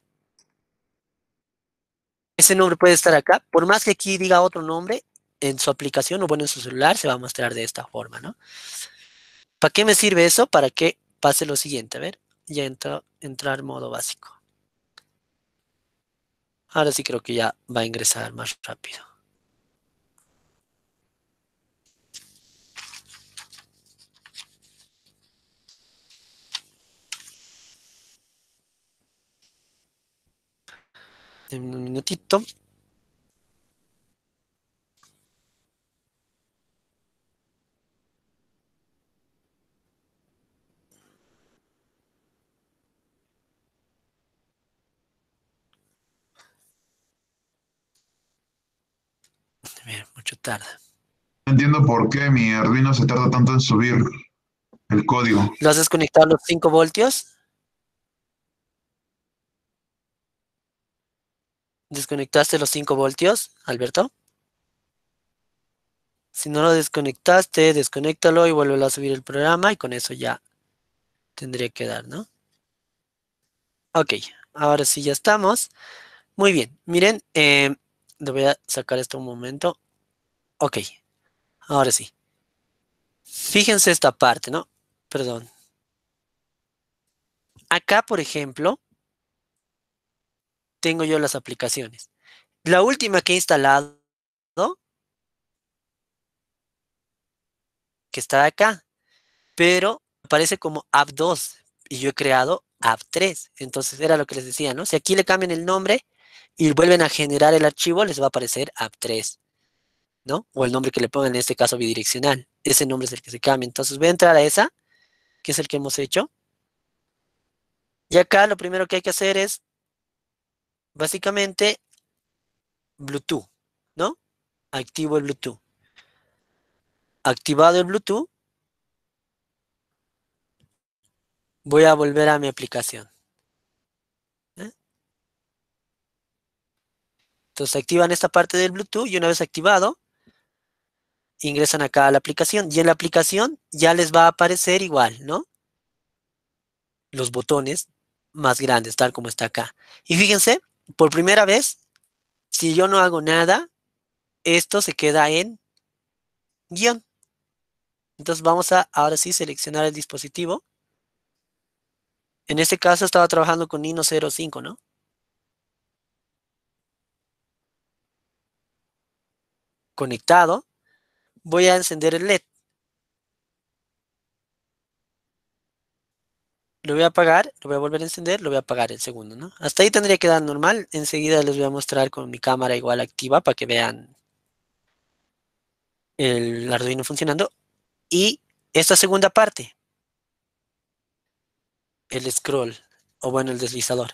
Ese nombre puede estar acá. Por más que aquí diga otro nombre, en su aplicación o bueno, en su celular se va a mostrar de esta forma, ¿no? ¿Para qué me sirve eso? Para que pase lo siguiente. A ver, ya entró, entrar modo básico. Ahora sí creo que ya va a ingresar más rápido. Denme un minutito. Bien, mucho tarda. No entiendo por qué mi Arduino se tarda tanto en subir el código. ¿Lo has desconectado los cinco voltios? ¿Desconectaste los cinco voltios, Alberto? Si no lo desconectaste, desconéctalo y vuélvelo a subir el programa y con eso ya tendría que dar, ¿no? Ok, ahora sí ya estamos. Muy bien, miren, eh, le voy a sacar esto un momento. Ok. Ahora sí. Fíjense esta parte, ¿no? Perdón. Acá, por ejemplo, tengo yo las aplicaciones. La última que he instalado, que está acá, pero aparece como app dos y yo he creado app tres. Entonces era lo que les decía, ¿no? Si aquí le cambian el nombre y vuelven a generar el archivo, les va a aparecer app tres, ¿no? O el nombre que le pongan, en este caso bidireccional. Ese nombre es el que se cambia. Entonces voy a entrar a esa, que es el que hemos hecho. Y acá lo primero que hay que hacer es, básicamente, Bluetooth, ¿no? Activo el Bluetooth. Activado el Bluetooth, voy a volver a mi aplicación. ¿Eh? Entonces activan esta parte del Bluetooth y una vez activado, ingresan acá a la aplicación. Y en la aplicación ya les va a aparecer igual, ¿no? Los botones más grandes, tal como está acá. Y fíjense, por primera vez, si yo no hago nada, esto se queda en guión. Entonces vamos a, ahora sí, seleccionar el dispositivo. En este caso estaba trabajando con Arduino cero cinco, ¿no? Conectado. Voy a encender el L E D. Lo voy a apagar, lo voy a volver a encender, lo voy a apagar el segundo, ¿no? Hasta ahí tendría que dar normal. Enseguida les voy a mostrar con mi cámara igual activa para que vean el Arduino funcionando. Y esta segunda parte, el scroll, o bueno, el deslizador.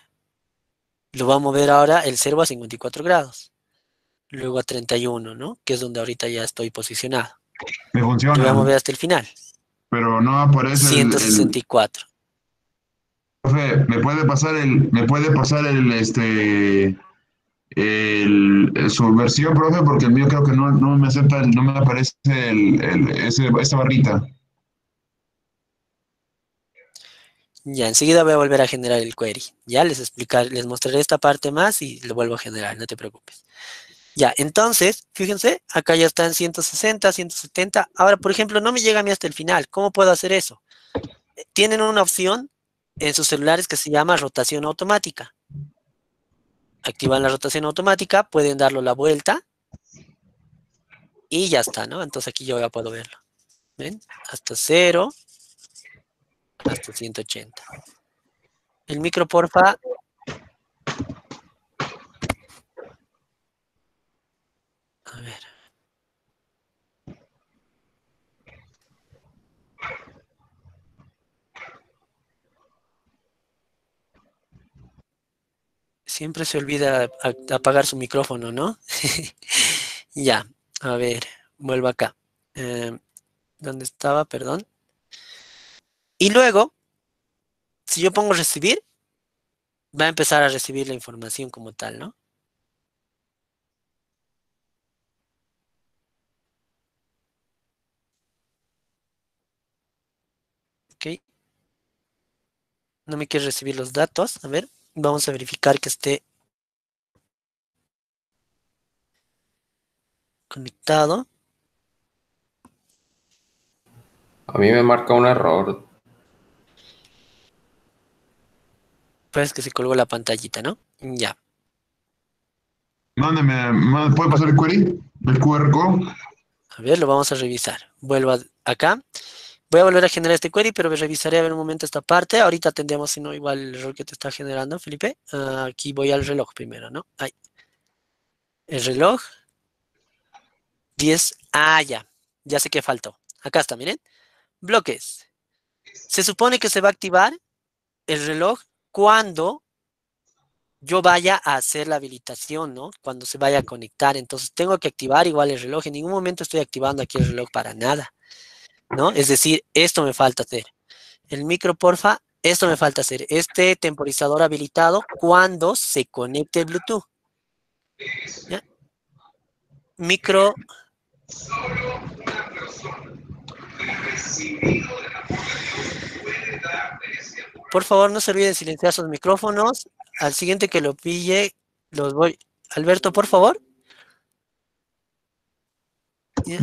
Lo va a mover ahora el cero a cincuenta y cuatro grados. Luego a treinta y uno, ¿no? Que es donde ahorita ya estoy posicionado. Me funciona. Lo voy a mover hasta el final. Pero no aparece ciento sesenta y cuatro. El, el... Profe, ¿me puede pasar el, me puede pasar el, este, el, el su versión, profe? Porque el mío creo que no, no me acepta, no me aparece el, el, ese, esa barrita. Ya, enseguida voy a volver a generar el query. Ya les explicaré, les mostraré esta parte más y lo vuelvo a generar, no te preocupes. Ya, entonces, fíjense, acá ya están ciento sesenta, ciento setenta. Ahora, por ejemplo, no me llega a mí hasta el final. ¿Cómo puedo hacer eso? Tienen una opción en sus celulares que se llama rotación automática. Activan la rotación automática, pueden darlo la vuelta y ya está, ¿no? Entonces aquí yo ya puedo verlo. ¿Ven? Hasta cero, hasta ciento ochenta. El micro, porfa. A ver. Siempre se olvida apagar su micrófono, ¿no? Ya, a ver, vuelvo acá. Eh, ¿Dónde estaba? Perdón. Y luego, si yo pongo recibir, va a empezar a recibir la información como tal, ¿no? Ok. No me quiere recibir los datos, a ver. Vamos a verificar que esté conectado. A mí me marca un error. Pues que se colgó la pantallita, ¿no? Ya. Mándeme, ¿puede pasar el query? ¿El Q R code? A ver, lo vamos a revisar. Vuelvo a, acá. Voy a volver a generar este query, pero revisaré a ver un momento esta parte. Ahorita tendríamos, si no, igual el error que te está generando, Felipe. Uh, aquí voy al reloj primero, ¿no? Ahí. El reloj. diez. Ah, ya. Ya sé qué faltó. Acá está, miren. Bloques. Se supone que se va a activar el reloj cuando yo vaya a hacer la habilitación, ¿no? Cuando se vaya a conectar. Entonces, tengo que activar igual el reloj. En ningún momento estoy activando aquí el reloj para nada, ¿no? Es decir, esto me falta hacer. El micro, porfa, esto me falta hacer. Este temporizador habilitado cuando se conecte el Bluetooth. ¿Ya? Micro. Solo una persona recibido del amor de Dios puede dar ese amor. Por favor, no se olviden de silenciar sus micrófonos. Al siguiente que lo pille, los voy. Alberto, por favor. ¿Ya?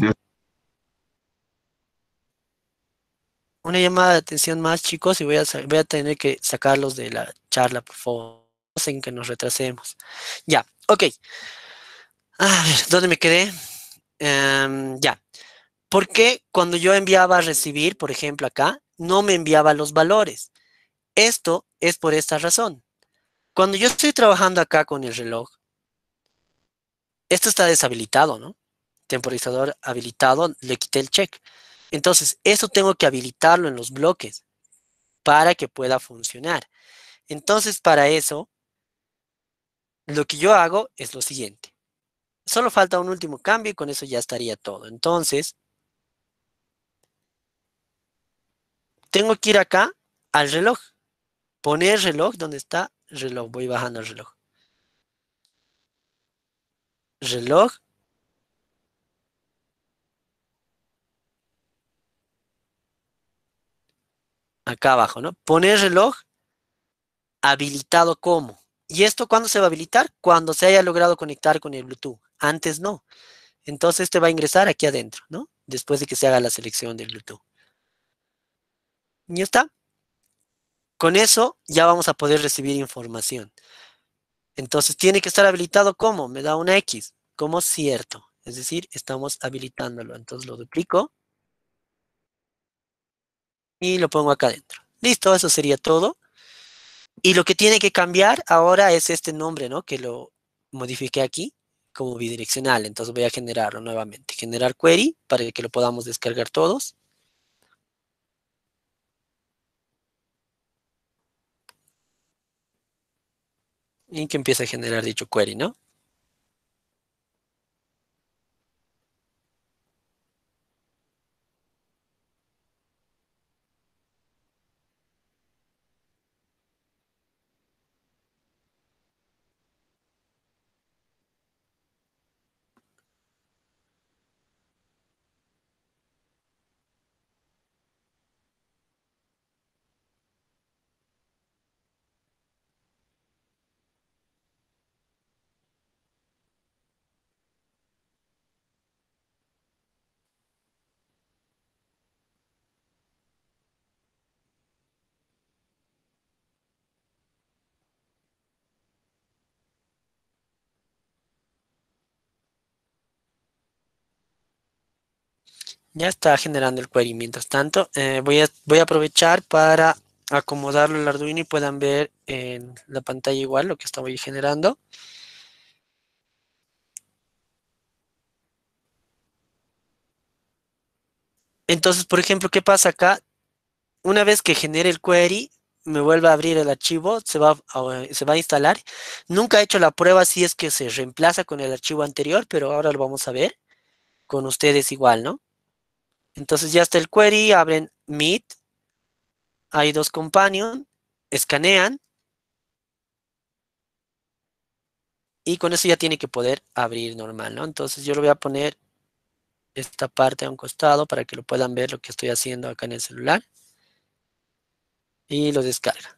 Una llamada de atención más, chicos, y voy a, voy a tener que sacarlos de la charla, por favor, sin que nos retrasemos. Ya, ok. A ver, ¿dónde me quedé? Um, ya. Porque cuando yo enviaba a recibir, por ejemplo, acá, no me enviaba los valores. Esto es por esta razón. Cuando yo estoy trabajando acá con el reloj, esto está deshabilitado, ¿no? Temporizador habilitado, le quité el check. Entonces, eso tengo que habilitarlo en los bloques para que pueda funcionar. Entonces, para eso, lo que yo hago es lo siguiente. Solo falta un último cambio y con eso ya estaría todo. Entonces, tengo que ir acá al reloj. Poner reloj, ¿dónde está? Reloj, voy bajando el reloj. Reloj. Acá abajo, ¿no? Poner reloj habilitado como. ¿Y esto cuándo se va a habilitar? Cuando se haya logrado conectar con el Bluetooth. Antes no. Entonces te va a ingresar aquí adentro, ¿no? Después de que se haga la selección del Bluetooth. Y ya está. Con eso ya vamos a poder recibir información. Entonces tiene que estar habilitado como. Me da una X. Como cierto. Es decir, estamos habilitándolo. Entonces lo duplico. Y lo pongo acá adentro. Listo, eso sería todo. Y lo que tiene que cambiar ahora es este nombre, ¿no? Que lo modifiqué aquí como bidireccional. Entonces voy a generarlo nuevamente. Generar query para que lo podamos descargar todos. Y que empiece a generar dicho query, ¿no? Ya está generando el query. Mientras tanto, eh, voy, a, voy a aprovechar para acomodarlo al Arduino y puedan ver en la pantalla igual lo que estoy generando. Entonces, por ejemplo, ¿qué pasa acá? Una vez que genere el query, me vuelve a abrir el archivo, se va a, se va a instalar. Nunca he hecho la prueba si es que se reemplaza con el archivo anterior, pero ahora lo vamos a ver con ustedes igual, ¿no? Entonces ya está el query, abren Meet, hay dos companion, escanean y con eso ya tiene que poder abrir normal, ¿no? Entonces yo le voy a poner esta parte a un costado para que lo puedan ver lo que estoy haciendo acá en el celular y lo descarga.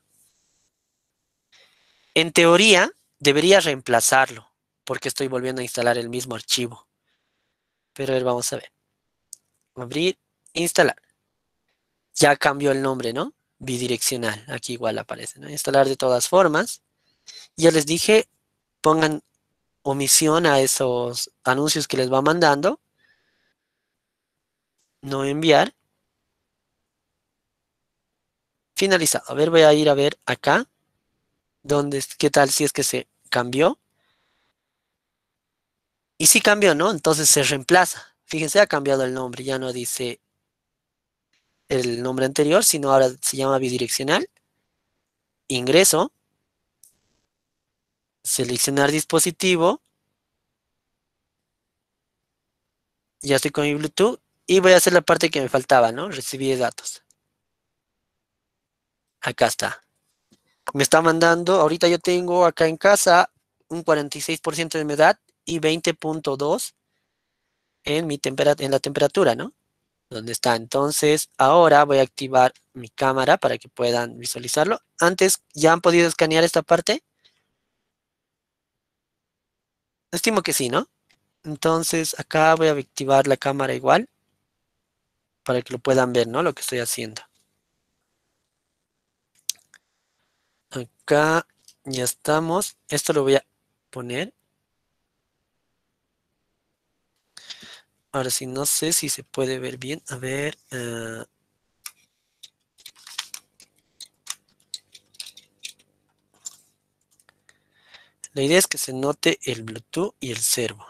En teoría debería reemplazarlo porque estoy volviendo a instalar el mismo archivo. Pero a ver, vamos a ver. Abrir, instalar. Ya cambió el nombre, ¿no? Bidireccional. Aquí igual aparece, ¿no? Instalar de todas formas. Ya les dije, pongan omisión a esos anuncios que les va mandando. No enviar. Finalizado. A ver, voy a ir a ver acá. ¿Dónde, qué tal si es que se cambió? Y sí cambió, ¿no? Entonces se reemplaza. Fíjense, ha cambiado el nombre, ya no dice el nombre anterior, sino ahora se llama bidireccional. Ingreso. Seleccionar dispositivo. Ya estoy con mi Bluetooth y voy a hacer la parte que me faltaba, ¿no? Recibir datos. Acá está. Me está mandando, ahorita yo tengo acá en casa un cuarenta y seis por ciento de mi edad y veinte punto dos por ciento. En, mi en la temperatura, ¿no? ¿Dónde está? Entonces, ahora voy a activar mi cámara para que puedan visualizarlo. Antes, ¿ya han podido escanear esta parte? Estimo que sí, ¿no? Entonces, acá voy a activar la cámara igual para que lo puedan ver, ¿no? Lo que estoy haciendo. Acá ya estamos. Esto lo voy a poner. Ahora sí, no sé si se puede ver bien. A ver. Uh... La idea es que se note el Bluetooth y el servo.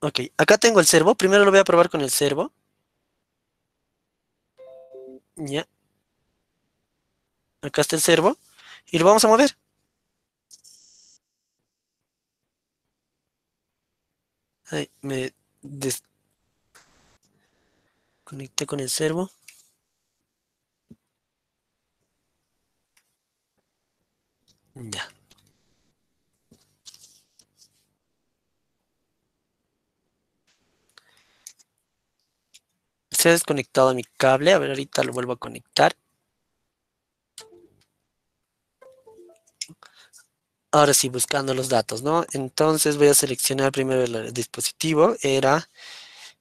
Ok, acá tengo el servo. Primero lo voy a probar con el servo. Ya. Acá está el servo. Y lo vamos a mover. Ay, me desconecté con el servo. Ya. Se ha desconectado mi cable. A ver, ahorita lo vuelvo a conectar. Ahora sí, buscando los datos, ¿no? Entonces voy a seleccionar primero el dispositivo. Era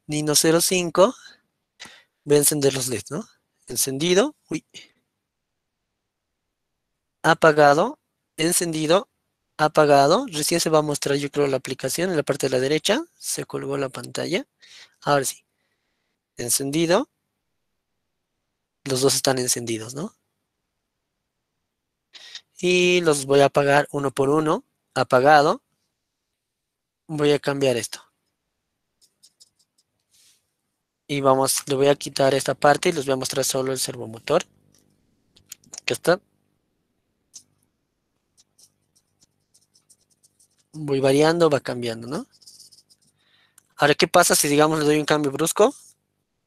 Nino cero cinco. Voy a encender los L E Ds, ¿no? Encendido. Uy. Apagado. Encendido. Apagado. Recién se va a mostrar, yo creo, la aplicación en la parte de la derecha. Se colgó la pantalla. Ahora sí. Encendido. Los dos están encendidos, ¿no? Y los voy a apagar uno por uno. Apagado. Voy a cambiar esto. Y vamos, le voy a quitar esta parte y les voy a mostrar solo el servomotor. Aquí está. Voy variando, va cambiando, ¿no? Ahora, ¿qué pasa si, digamos, le doy un cambio brusco?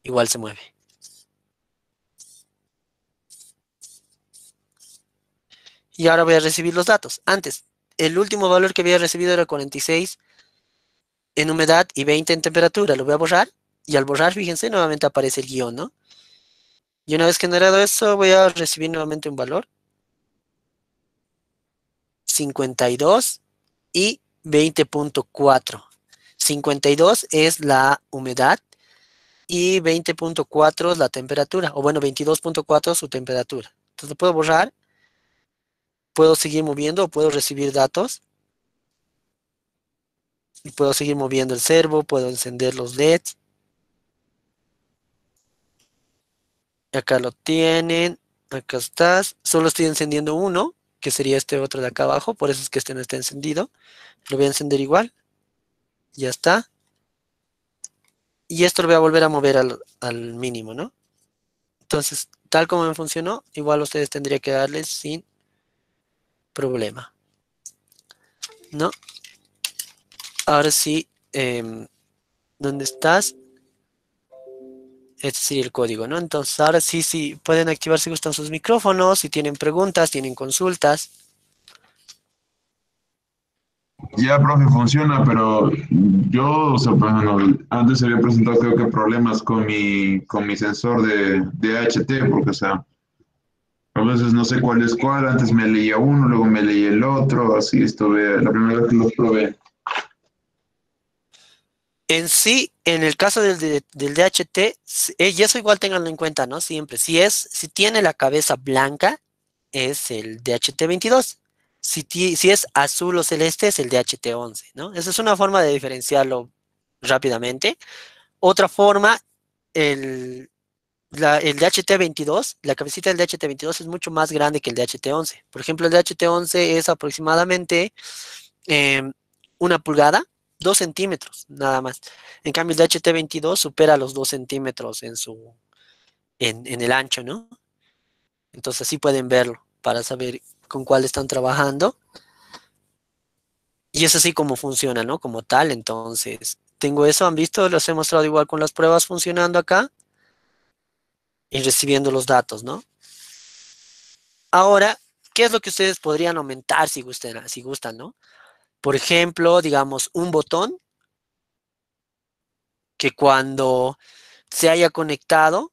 Igual se mueve. Y ahora voy a recibir los datos. Antes, el último valor que había recibido era cuarenta y seis en humedad y veinte en temperatura. Lo voy a borrar. Y al borrar, fíjense, nuevamente aparece el guión, ¿no? Y una vez generado eso, voy a recibir nuevamente un valor. cincuenta y dos y veinte punto cuatro. cincuenta y dos es la humedad y veinte punto cuatro es la temperatura. O bueno, veintidós punto cuatro es su temperatura. Entonces lo puedo borrar. Puedo seguir moviendo o puedo recibir datos. Y puedo seguir moviendo el servo, puedo encender los L E Ds. Acá lo tienen, acá estás. Solo estoy encendiendo uno, que sería este otro de acá abajo, por eso es que este no está encendido. Lo voy a encender igual. Ya está. Y esto lo voy a volver a mover al, al mínimo, ¿no? Entonces, tal como me funcionó, igual ustedes tendrían que darles sin problema, ¿no? Ahora sí, eh, ¿dónde estás? Este sería el código, ¿no? Entonces, ahora sí, sí, pueden activar si gustan sus micrófonos, si tienen preguntas, tienen consultas. Ya, profe, funciona, pero yo, o sea, pues, bueno, antes había presentado, creo que problemas con mi, con mi sensor de, de D H T, porque, o sea, a veces no sé cuál es cuál, antes me leía uno, luego me leía el otro, así estuve, la primera vez que los probé. En sí, en el caso del, del D H T, y eso igual ténganlo en cuenta, ¿no? Siempre, si es, si tiene la cabeza blanca, es el D H T veintidós. Si, ti, si es azul o celeste, es el D H T once, ¿no? Esa es una forma de diferenciarlo rápidamente. Otra forma, el... La, el D H T veintidós, la cabecita del D H T veintidós es mucho más grande que el D H T once. Por ejemplo, el D H T once es aproximadamente eh, una pulgada, dos centímetros, nada más. En cambio, el D H T veintidós supera los dos centímetros en, su, en, en el ancho, ¿no? Entonces, sí pueden verlo para saber con cuál están trabajando. Y es así como funciona, ¿no? Como tal, entonces, tengo eso, han visto, los he mostrado igual con las pruebas funcionando acá. Y recibiendo los datos, ¿no? Ahora, ¿qué es lo que ustedes podrían aumentar si gustan, si gustan, ¿no? Por ejemplo, digamos, un botón que cuando se haya conectado,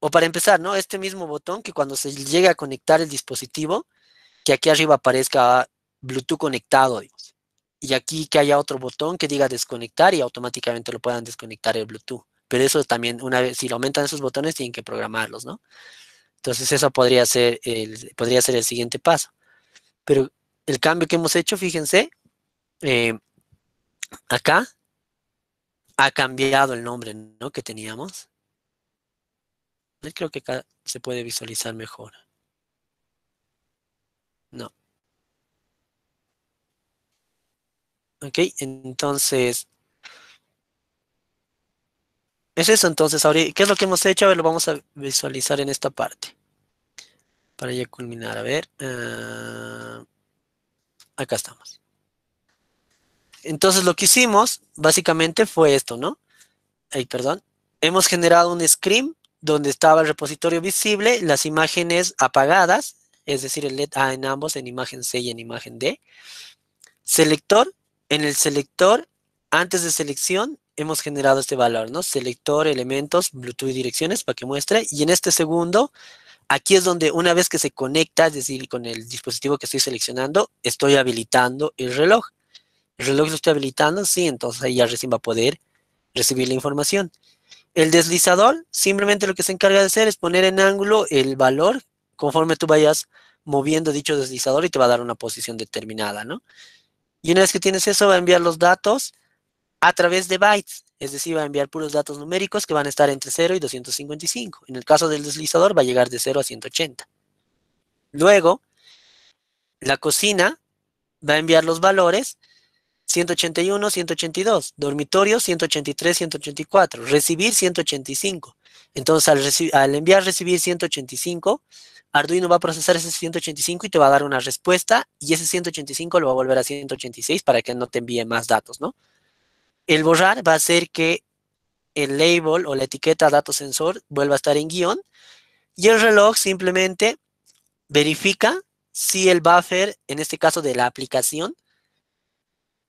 o para empezar, ¿no? Este mismo botón que cuando se llegue a conectar el dispositivo, que aquí arriba aparezca Bluetooth conectado, digamos, y aquí que haya otro botón que diga desconectar y automáticamente lo puedan desconectar el Bluetooth. Pero eso también, una vez, si lo aumentan esos botones, tienen que programarlos, ¿no? Entonces, eso podría ser el, podría ser el siguiente paso. Pero el cambio que hemos hecho, fíjense, eh, acá ha cambiado el nombre, ¿no? Que teníamos. Creo que acá se puede visualizar mejor. No. Ok, entonces... Es eso, entonces, ahora, ¿qué es lo que hemos hecho? A ver, lo vamos a visualizar en esta parte. Para ya culminar, a ver. Uh, acá estamos. Entonces, lo que hicimos, básicamente, fue esto, ¿no? Ay, perdón. Hemos generado un script donde estaba el repositorio visible, las imágenes apagadas, es decir, el L E D A en ambos, en imagen C y en imagen D. Selector, en el selector, antes de selección, hemos generado este valor, ¿no? Selector, elementos, Bluetooth y direcciones para que muestre. Y en este segundo, aquí es donde una vez que se conecta, es decir, con el dispositivo que estoy seleccionando, estoy habilitando el reloj. ¿El reloj lo estoy habilitando? Sí, entonces ahí ya recién va a poder recibir la información. El deslizador, simplemente lo que se encarga de hacer es poner en ángulo el valor conforme tú vayas moviendo dicho deslizador y te va a dar una posición determinada, ¿no? Y una vez que tienes eso, va a enviar los datos a través de bytes, es decir, va a enviar puros datos numéricos que van a estar entre cero y doscientos cincuenta y cinco. En el caso del deslizador, va a llegar de cero a ciento ochenta. Luego, la cocina va a enviar los valores ciento ochenta y uno, ciento ochenta y dos, dormitorio ciento ochenta y tres, ciento ochenta y cuatro, recibir ciento ochenta y cinco. Entonces, al, reci al enviar recibir ciento ochenta y cinco, Arduino va a procesar ese ciento ochenta y cinco y te va a dar una respuesta, y ese ciento ochenta y cinco lo va a volver a ciento ochenta y seis para que no te envíe más datos, ¿no? El borrar va a hacer que el label o la etiqueta dato sensor vuelva a estar en guión, y el reloj simplemente verifica si el buffer, en este caso de la aplicación,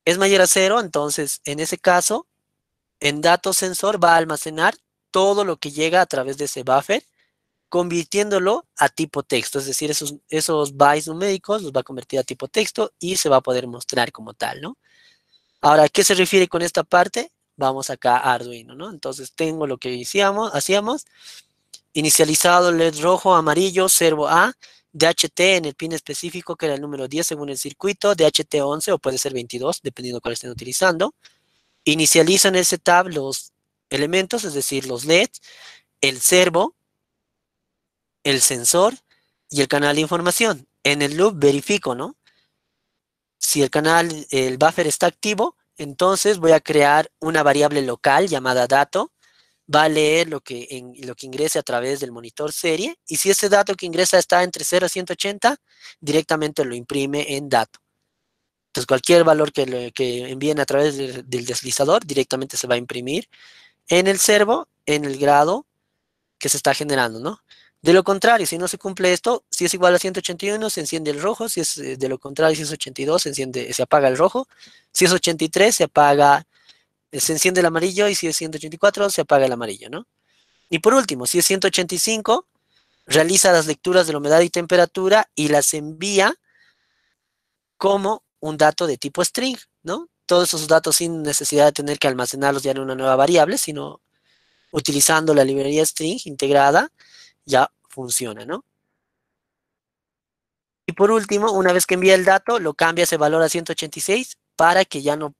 es mayor a cero, entonces en ese caso, en dato sensor va a almacenar todo lo que llega a través de ese buffer, convirtiéndolo a tipo texto, es decir, esos, esos bytes numéricos los va a convertir a tipo texto y se va a poder mostrar como tal, ¿no? Ahora, ¿a qué se refiere con esta parte? Vamos acá a Arduino, ¿no? Entonces tengo lo que hacíamos, hacíamos inicializado L E D rojo, amarillo, servo A, D H T en el pin específico, que era el número diez según el circuito, D H T once o puede ser veintidós, dependiendo cuál estén utilizando. Inicializo en ese tab los elementos, es decir, los L E Ds, el servo, el sensor y el canal de información. En el loop verifico, ¿no? Si el canal, el buffer está activo, entonces voy a crear una variable local llamada dato. Va a leer lo que, en, lo que ingrese a través del monitor serie, y si ese dato que ingresa está entre cero a ciento ochenta, directamente lo imprime en dato. Entonces, cualquier valor que, lo, que envíen a través de, del deslizador, directamente se va a imprimir en el servo, en el grado que se está generando, ¿no? De lo contrario, si no se cumple esto, si es igual a ciento ochenta y uno, se enciende el rojo, si es de lo contrario, si es ochenta y dos, se, enciende, se apaga el rojo, si es ochenta y tres, se apaga se enciende el amarillo, y si es ciento ochenta y cuatro, se apaga el amarillo, ¿no? Y por último, si es ciento ochenta y cinco, realiza las lecturas de la humedad y temperatura y las envía como un dato de tipo string, ¿no? Todos esos datos sin necesidad de tener que almacenarlos ya en una nueva variable, sino utilizando la librería string integrada, ya funciona, ¿no? Y por último, una vez que envía el dato, lo cambia ese valor a ciento ochenta y seis para que ya no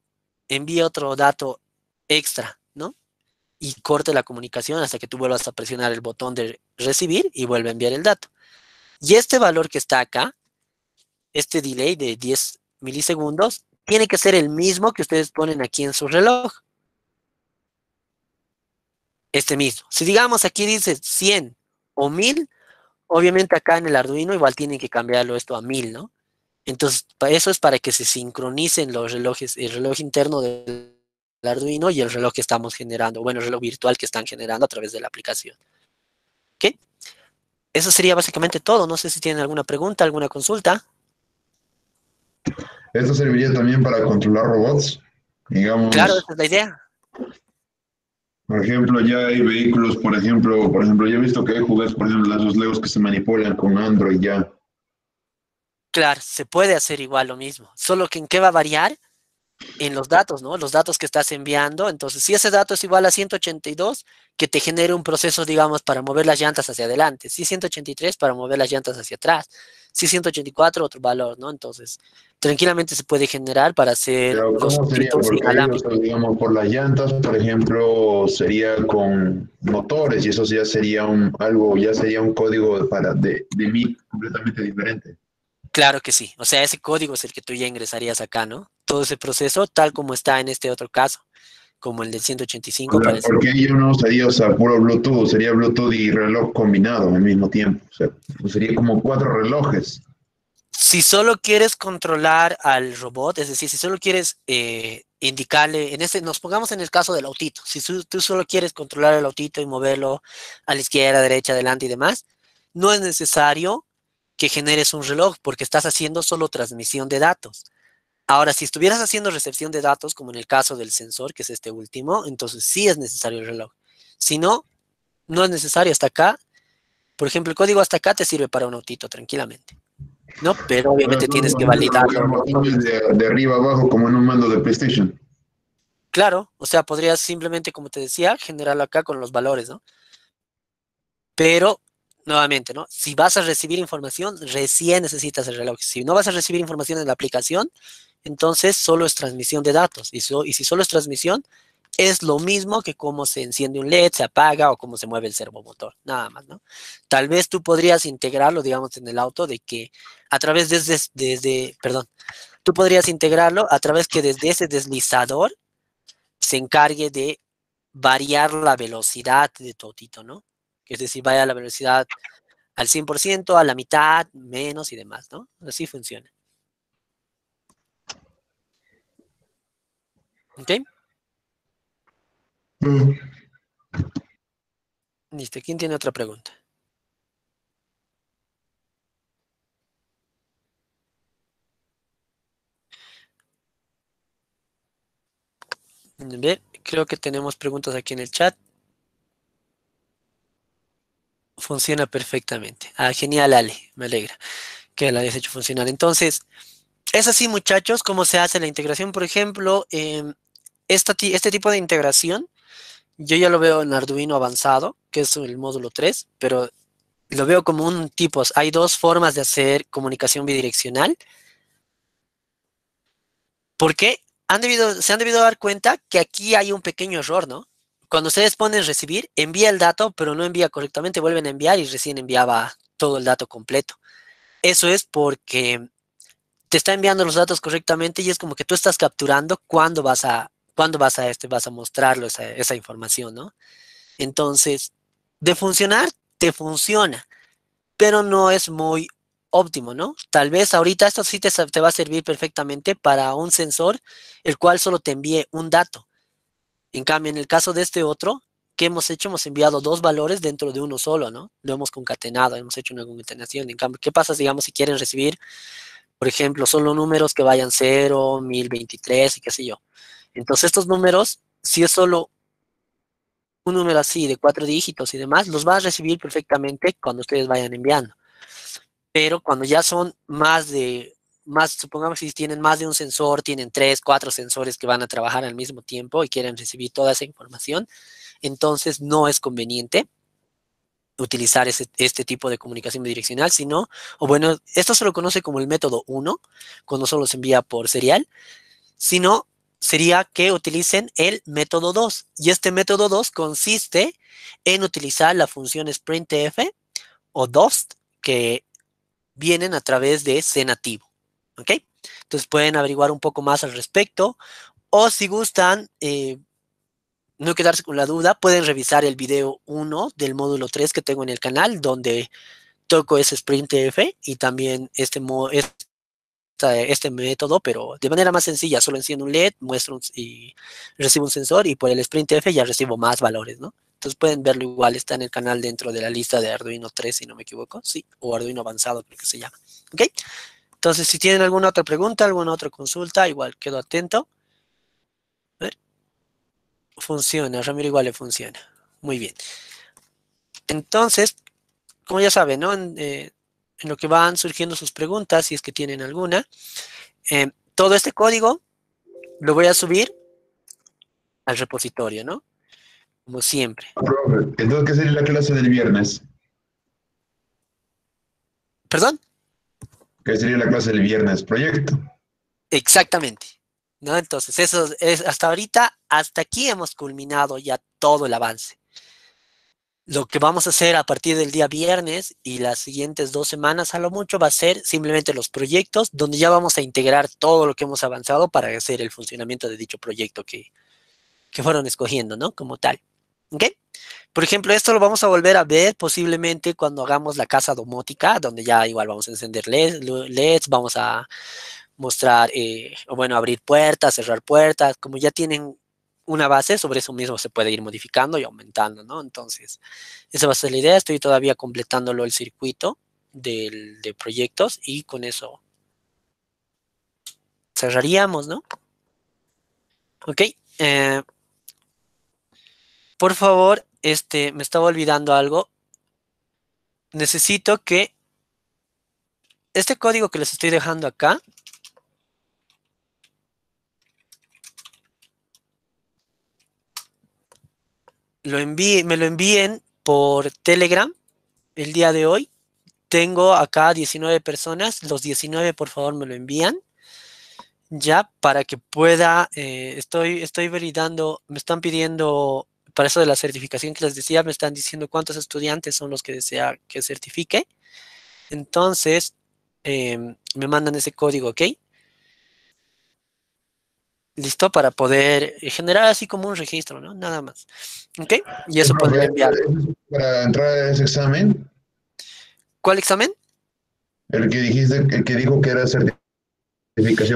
envíe otro dato extra, ¿no? Y corte la comunicación hasta que tú vuelvas a presionar el botón de recibir y vuelve a enviar el dato. Y este valor que está acá, este delay de diez milisegundos, tiene que ser el mismo que ustedes ponen aquí en su reloj. Este mismo. Si digamos aquí dice cien o mil, obviamente acá en el Arduino igual tienen que cambiarlo esto a mil, ¿no? Entonces, eso es para que se sincronicen los relojes, el reloj interno del Arduino y el reloj que estamos generando, bueno, el reloj virtual que están generando a través de la aplicación. ¿Ok? Eso sería básicamente todo. No sé si tienen alguna pregunta, alguna consulta. ¿Esto serviría también para controlar robots? Digamos, claro, esa es la idea. Por ejemplo, ya hay vehículos, por ejemplo, por ejemplo, ya he visto que hay juguetes, por ejemplo, los Legos que se manipulan con Android ya. Claro, se puede hacer igual lo mismo, solo que en qué va a variar, en los datos, ¿no? Los datos que estás enviando, entonces si ese dato es igual a ciento ochenta y dos, que te genere un proceso, digamos, para mover las llantas hacia adelante, si ciento ochenta y tres para mover las llantas hacia atrás, si ciento ochenta y cuatro otro valor, ¿no? Entonces, tranquilamente se puede generar para hacer los circuitos inalámbricos. Digamos, por las llantas, por ejemplo, sería con motores y eso ya sería un, algo, ya sería un código para de, de mí completamente diferente. Claro que sí. O sea, ese código es el que tú ya ingresarías acá, ¿no? Todo ese proceso, tal como está en este otro caso, como el del ciento ochenta y cinco. Hola, parece. Porque yo no usaría, o sea, puro Bluetooth, sería Bluetooth y reloj combinado al mismo tiempo. O sea, sería como cuatro relojes. Si solo quieres controlar al robot, es decir, si solo quieres eh, indicarle, en este, nos pongamos en el caso del autito. Si su, tú solo quieres controlar el autito y moverlo a la izquierda, derecha, adelante y demás, no es necesario que generes un reloj, porque estás haciendo solo transmisión de datos. Ahora, si estuvieras haciendo recepción de datos, como en el caso del sensor, que es este último, entonces sí es necesario el reloj. Si no, no es necesario hasta acá. Por ejemplo, el código hasta acá te sirve para un autito tranquilamente, ¿no? Pero obviamente no, no, tienes no, que validarlo. No, no, no, de, de arriba abajo, como en un mando de PlayStation. Claro, o sea, podrías simplemente, como te decía, generarlo acá con los valores, ¿no? Pero, nuevamente, ¿no? Si vas a recibir información, recién necesitas el reloj. Si no vas a recibir información en la aplicación, entonces solo es transmisión de datos. Y, so, y si solo es transmisión, es lo mismo que cómo se enciende un L E D, se apaga o cómo se mueve el servomotor, nada más, ¿no? Tal vez tú podrías integrarlo, digamos, en el auto de que a través de, desde, desde, perdón, tú podrías integrarlo a través que desde ese deslizador se encargue de variar la velocidad de tu autito, ¿no? Es decir, vaya la velocidad al cien por ciento, a la mitad, menos y demás, ¿no? Así funciona. ¿Ok? Mm. Listo, ¿quién tiene otra pregunta? Bien, creo que tenemos preguntas aquí en el chat. Funciona perfectamente. Ah, genial, Ale. Me alegra que la hayas hecho funcionar. Entonces, es así, muchachos, cómo se hace la integración. Por ejemplo, eh, esta, este tipo de integración, yo ya lo veo en Arduino avanzado, que es el módulo tres, pero lo veo como un tipo. Hay dos formas de hacer comunicación bidireccional. ¿Por qué? Han debido, se han debido dar cuenta que aquí hay un pequeño error, ¿no? Cuando ustedes ponen recibir, envía el dato, pero no envía correctamente, vuelven a enviar y recién enviaba todo el dato completo. Eso es porque te está enviando los datos correctamente y es como que tú estás capturando cuándo vas a, cuándo vas a este, vas a mostrarlo esa, esa información, ¿no? Entonces, de funcionar, te funciona, pero no es muy óptimo, ¿no? Tal vez ahorita esto sí te, te va a servir perfectamente para un sensor el cual solo te envíe un dato. En cambio, en el caso de este otro, ¿qué hemos hecho? Hemos enviado dos valores dentro de uno solo, ¿no? Lo hemos concatenado, hemos hecho una concatenación. En cambio, ¿qué pasa, digamos, si quieren recibir, por ejemplo, solo números que vayan cero, mil veintitrés y qué sé yo? Entonces, estos números, si es solo un número así de cuatro dígitos y demás, los vas a recibir perfectamente cuando ustedes vayan enviando. Pero cuando ya son más de... Más, supongamos si tienen más de un sensor, tienen tres, cuatro sensores que van a trabajar al mismo tiempo y quieren recibir toda esa información, entonces no es conveniente utilizar ese, este tipo de comunicación bidireccional, sino, o bueno, esto se lo conoce como el método uno, cuando solo se envía por serial, sino sería que utilicen el método dos. Y este método dos consiste en utilizar la función printf o dost que vienen a través de C nativo. ¿Ok? Entonces pueden averiguar un poco más al respecto o si gustan eh, no quedarse con la duda, pueden revisar el video uno del módulo tres que tengo en el canal donde toco ese printf y también este, este, este método, pero de manera más sencilla, solo enciendo un L E D, muestro un, y recibo un sensor y por el printf ya recibo más valores, ¿no? Entonces pueden verlo igual, está en el canal dentro de la lista de Arduino tres, si no me equivoco, sí, o Arduino avanzado creo que se llama, ¿ok? Entonces, si tienen alguna otra pregunta, alguna otra consulta, igual quedo atento. A ver. Funciona, Ramiro igual le funciona. Muy bien. Entonces, como ya saben, ¿no? En, eh, en lo que van surgiendo sus preguntas, si es que tienen alguna, eh, todo este código lo voy a subir al repositorio, ¿no? Como siempre. Entonces, ¿qué sería la clase del viernes? ¿Perdón? Que sería la clase del viernes, proyecto. Exactamente, ¿no? Entonces, eso es hasta ahorita, hasta aquí hemos culminado ya todo el avance. Lo que vamos a hacer a partir del día viernes y las siguientes dos semanas a lo mucho va a ser simplemente los proyectos, donde ya vamos a integrar todo lo que hemos avanzado para hacer el funcionamiento de dicho proyecto que, que fueron escogiendo, ¿no? Como tal. ¿Ok? Por ejemplo, esto lo vamos a volver a ver posiblemente cuando hagamos la casa domótica, donde ya igual vamos a encender L E Ds, vamos a mostrar, eh, o bueno, abrir puertas, cerrar puertas. Como ya tienen una base, sobre eso mismo se puede ir modificando y aumentando, ¿no? Entonces, esa va a ser la idea. Estoy todavía completándolo el circuito, del, de proyectos, y con eso cerraríamos, ¿no? Ok. Eh, por favor, este, me estaba olvidando algo. Necesito que este código que les estoy dejando acá, lo envíe, me lo envíen por Telegram el día de hoy. Tengo acá diecinueve personas. Los diecinueve, por favor, me lo envían. Ya, para que pueda, eh, estoy, estoy validando, me están pidiendo, para eso de la certificación que les decía, me están diciendo cuántos estudiantes son los que desea que certifique. Entonces, eh, me mandan ese código, ¿ok? Listo, para poder generar así como un registro, ¿no? Nada más. ¿Ok? Y eso podría enviar. ¿Para entrar a ese examen? ¿Cuál examen? El que dijiste, el que dijo que era certificación,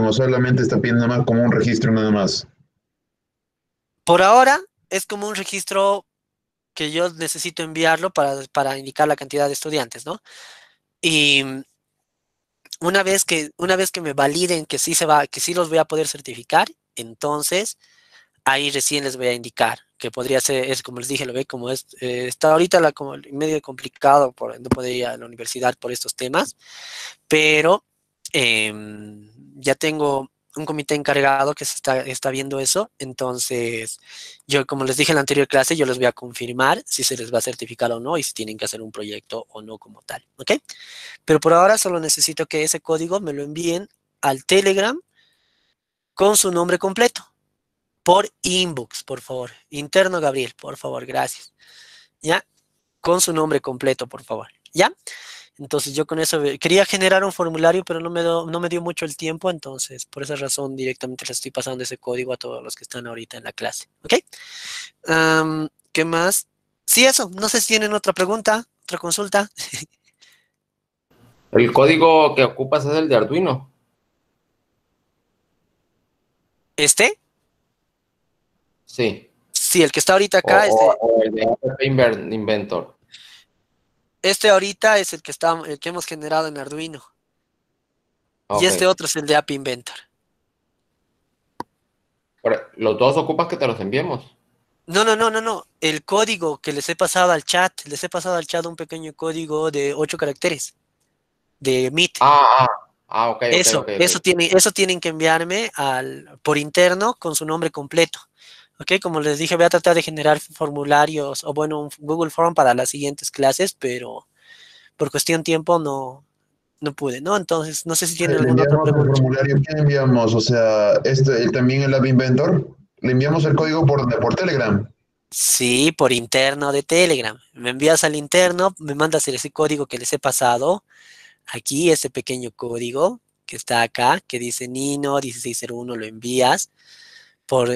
o solamente está pidiendo más como un registro, nada más. Por ahora, es como un registro que yo necesito enviarlo para, para indicar la cantidad de estudiantes, ¿no? Y una vez que, una vez que me validen que sí se va, que sí los voy a poder certificar, entonces ahí recién les voy a indicar que podría ser, es como les dije, lo ve como es, eh, está ahorita la, como medio complicado, por, no podría ir a la universidad por estos temas, pero eh, ya tengo un comité encargado que se está, está viendo eso. Entonces, yo, como les dije en la anterior clase, yo les voy a confirmar si se les va a certificar o no y si tienen que hacer un proyecto o no como tal, ¿ok? Pero por ahora solo necesito que ese código me lo envíen al Telegram con su nombre completo por inbox, por favor. Interno Gabriel, por favor, gracias. ¿Ya? Con su nombre completo, por favor, ¿ya? Entonces, yo con eso quería generar un formulario, pero no me, do, no me dio mucho el tiempo. Entonces, por esa razón, directamente les estoy pasando ese código a todos los que están ahorita en la clase. ¿Ok? Um, ¿Qué más? Sí, eso. No sé si tienen otra pregunta, otra consulta. ¿El código que ocupas es el de Arduino? ¿Este? Sí. Sí, el que está ahorita acá. O, es de... o el de App Inventor. Este ahorita es el que está, el que hemos generado en Arduino. Okay. Y este otro es el de App Inventor. Pero, ¿los dos ocupas que te los enviemos? No, no, no, no, no. El código que les he pasado al chat, les he pasado al chat un pequeño código de ocho caracteres de M I T. Ah, ah, ah ok. Eso, okay, okay, eso, okay. Tiene, eso tienen que enviarme al, por interno con su nombre completo. Ok, como les dije, voy a tratar de generar formularios o, bueno, un Google Form para las siguientes clases, pero por cuestión de tiempo no, no pude, ¿no? Entonces, no sé si tienen alguna otra pregunta. ¿El formulario que enviamos? O sea, este, ¿también el App Inventor? ¿Le enviamos el código por, por Telegram? Sí, por interno de Telegram. Me envías al interno, me mandas ese código que les he pasado. Aquí, ese pequeño código que está acá, que dice Nino dieciséis cero uno, lo envías por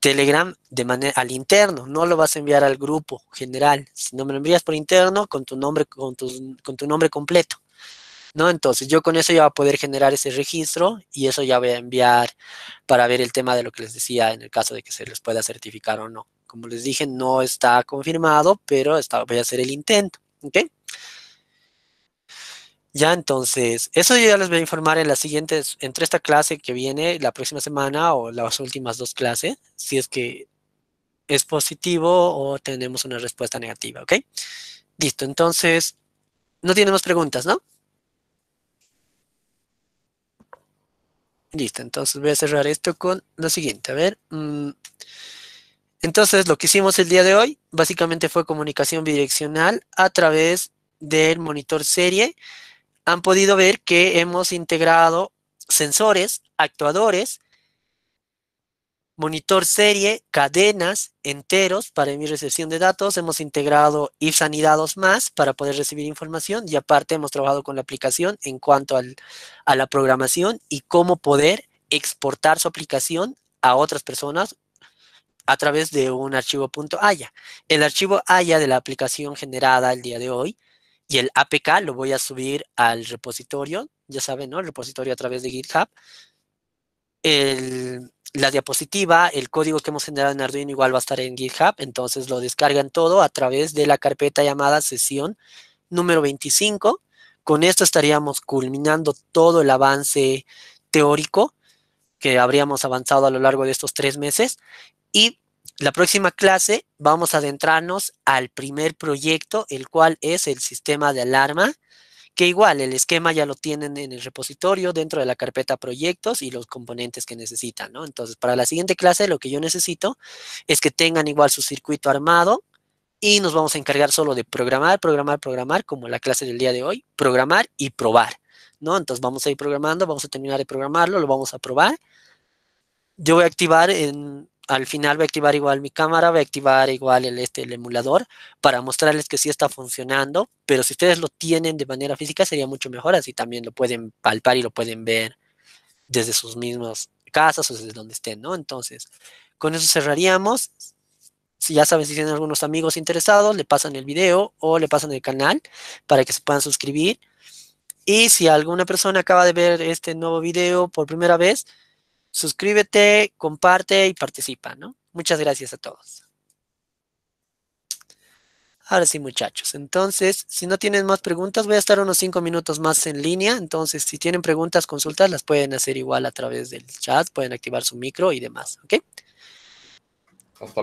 Telegram de manera al interno, no lo vas a enviar al grupo general, sino me lo envías por interno con tu nombre, con tu, con tu nombre completo, ¿no? Entonces yo con eso ya voy a poder generar ese registro y eso ya voy a enviar para ver el tema de lo que les decía en el caso de que se les pueda certificar o no. Como les dije, no está confirmado, pero está, voy a hacer el intento, ¿ok? Ya, entonces, eso yo ya les voy a informar en las siguientes, entre esta clase que viene, la próxima semana o las últimas dos clases, si es que es positivo o tenemos una respuesta negativa, ¿ok? Listo, entonces, no tenemos preguntas, ¿no? Listo, entonces voy a cerrar esto con lo siguiente, a ver. Mmm, entonces, lo que hicimos el día de hoy, básicamente fue comunicación bidireccional a través del monitor serie. Han podido ver que hemos integrado sensores, actuadores, monitor serie, cadenas, enteros para mi recepción de datos. Hemos integrado I F S y dados más para poder recibir información. Y aparte hemos trabajado con la aplicación en cuanto al, a la programación y cómo poder exportar su aplicación a otras personas a través de un archivo .aya. El archivo .aya de la aplicación generada el día de hoy y el A P K lo voy a subir al repositorio, ya saben, ¿no? El repositorio a través de GitHub. El, la diapositiva, el código que hemos generado en Arduino igual va a estar en GitHub, entonces lo descargan todo a través de la carpeta llamada sesión número veinticinco Con esto estaríamos culminando todo el avance teórico que habríamos avanzado a lo largo de estos tres meses. Y la próxima clase vamos a adentrarnos al primer proyecto, el cual es el sistema de alarma, que igual el esquema ya lo tienen en el repositorio dentro de la carpeta proyectos y los componentes que necesitan, ¿no? Entonces, para la siguiente clase lo que yo necesito es que tengan igual su circuito armado y nos vamos a encargar solo de programar, programar, programar, como la clase del día de hoy, programar y probar, ¿no? Entonces, vamos a ir programando, vamos a terminar de programarlo, lo vamos a probar. Yo voy a activar en... Al final voy a activar igual mi cámara, voy a activar igual el, este, el emulador para mostrarles que sí está funcionando, pero si ustedes lo tienen de manera física sería mucho mejor, así también lo pueden palpar y lo pueden ver desde sus mismas casas o desde donde estén, ¿no? Entonces, con eso cerraríamos. Si ya saben, si tienen algunos amigos interesados, le pasan el video o le pasan el canal para que se puedan suscribir. Y si alguna persona acaba de ver este nuevo video por primera vez, suscríbete, comparte y participa, ¿no? Muchas gracias a todos. Ahora sí, muchachos. Entonces, si no tienen más preguntas, voy a estar unos cinco minutos más en línea. Entonces, si tienen preguntas, consultas, las pueden hacer igual a través del chat. Pueden activar su micro y demás, ¿ok?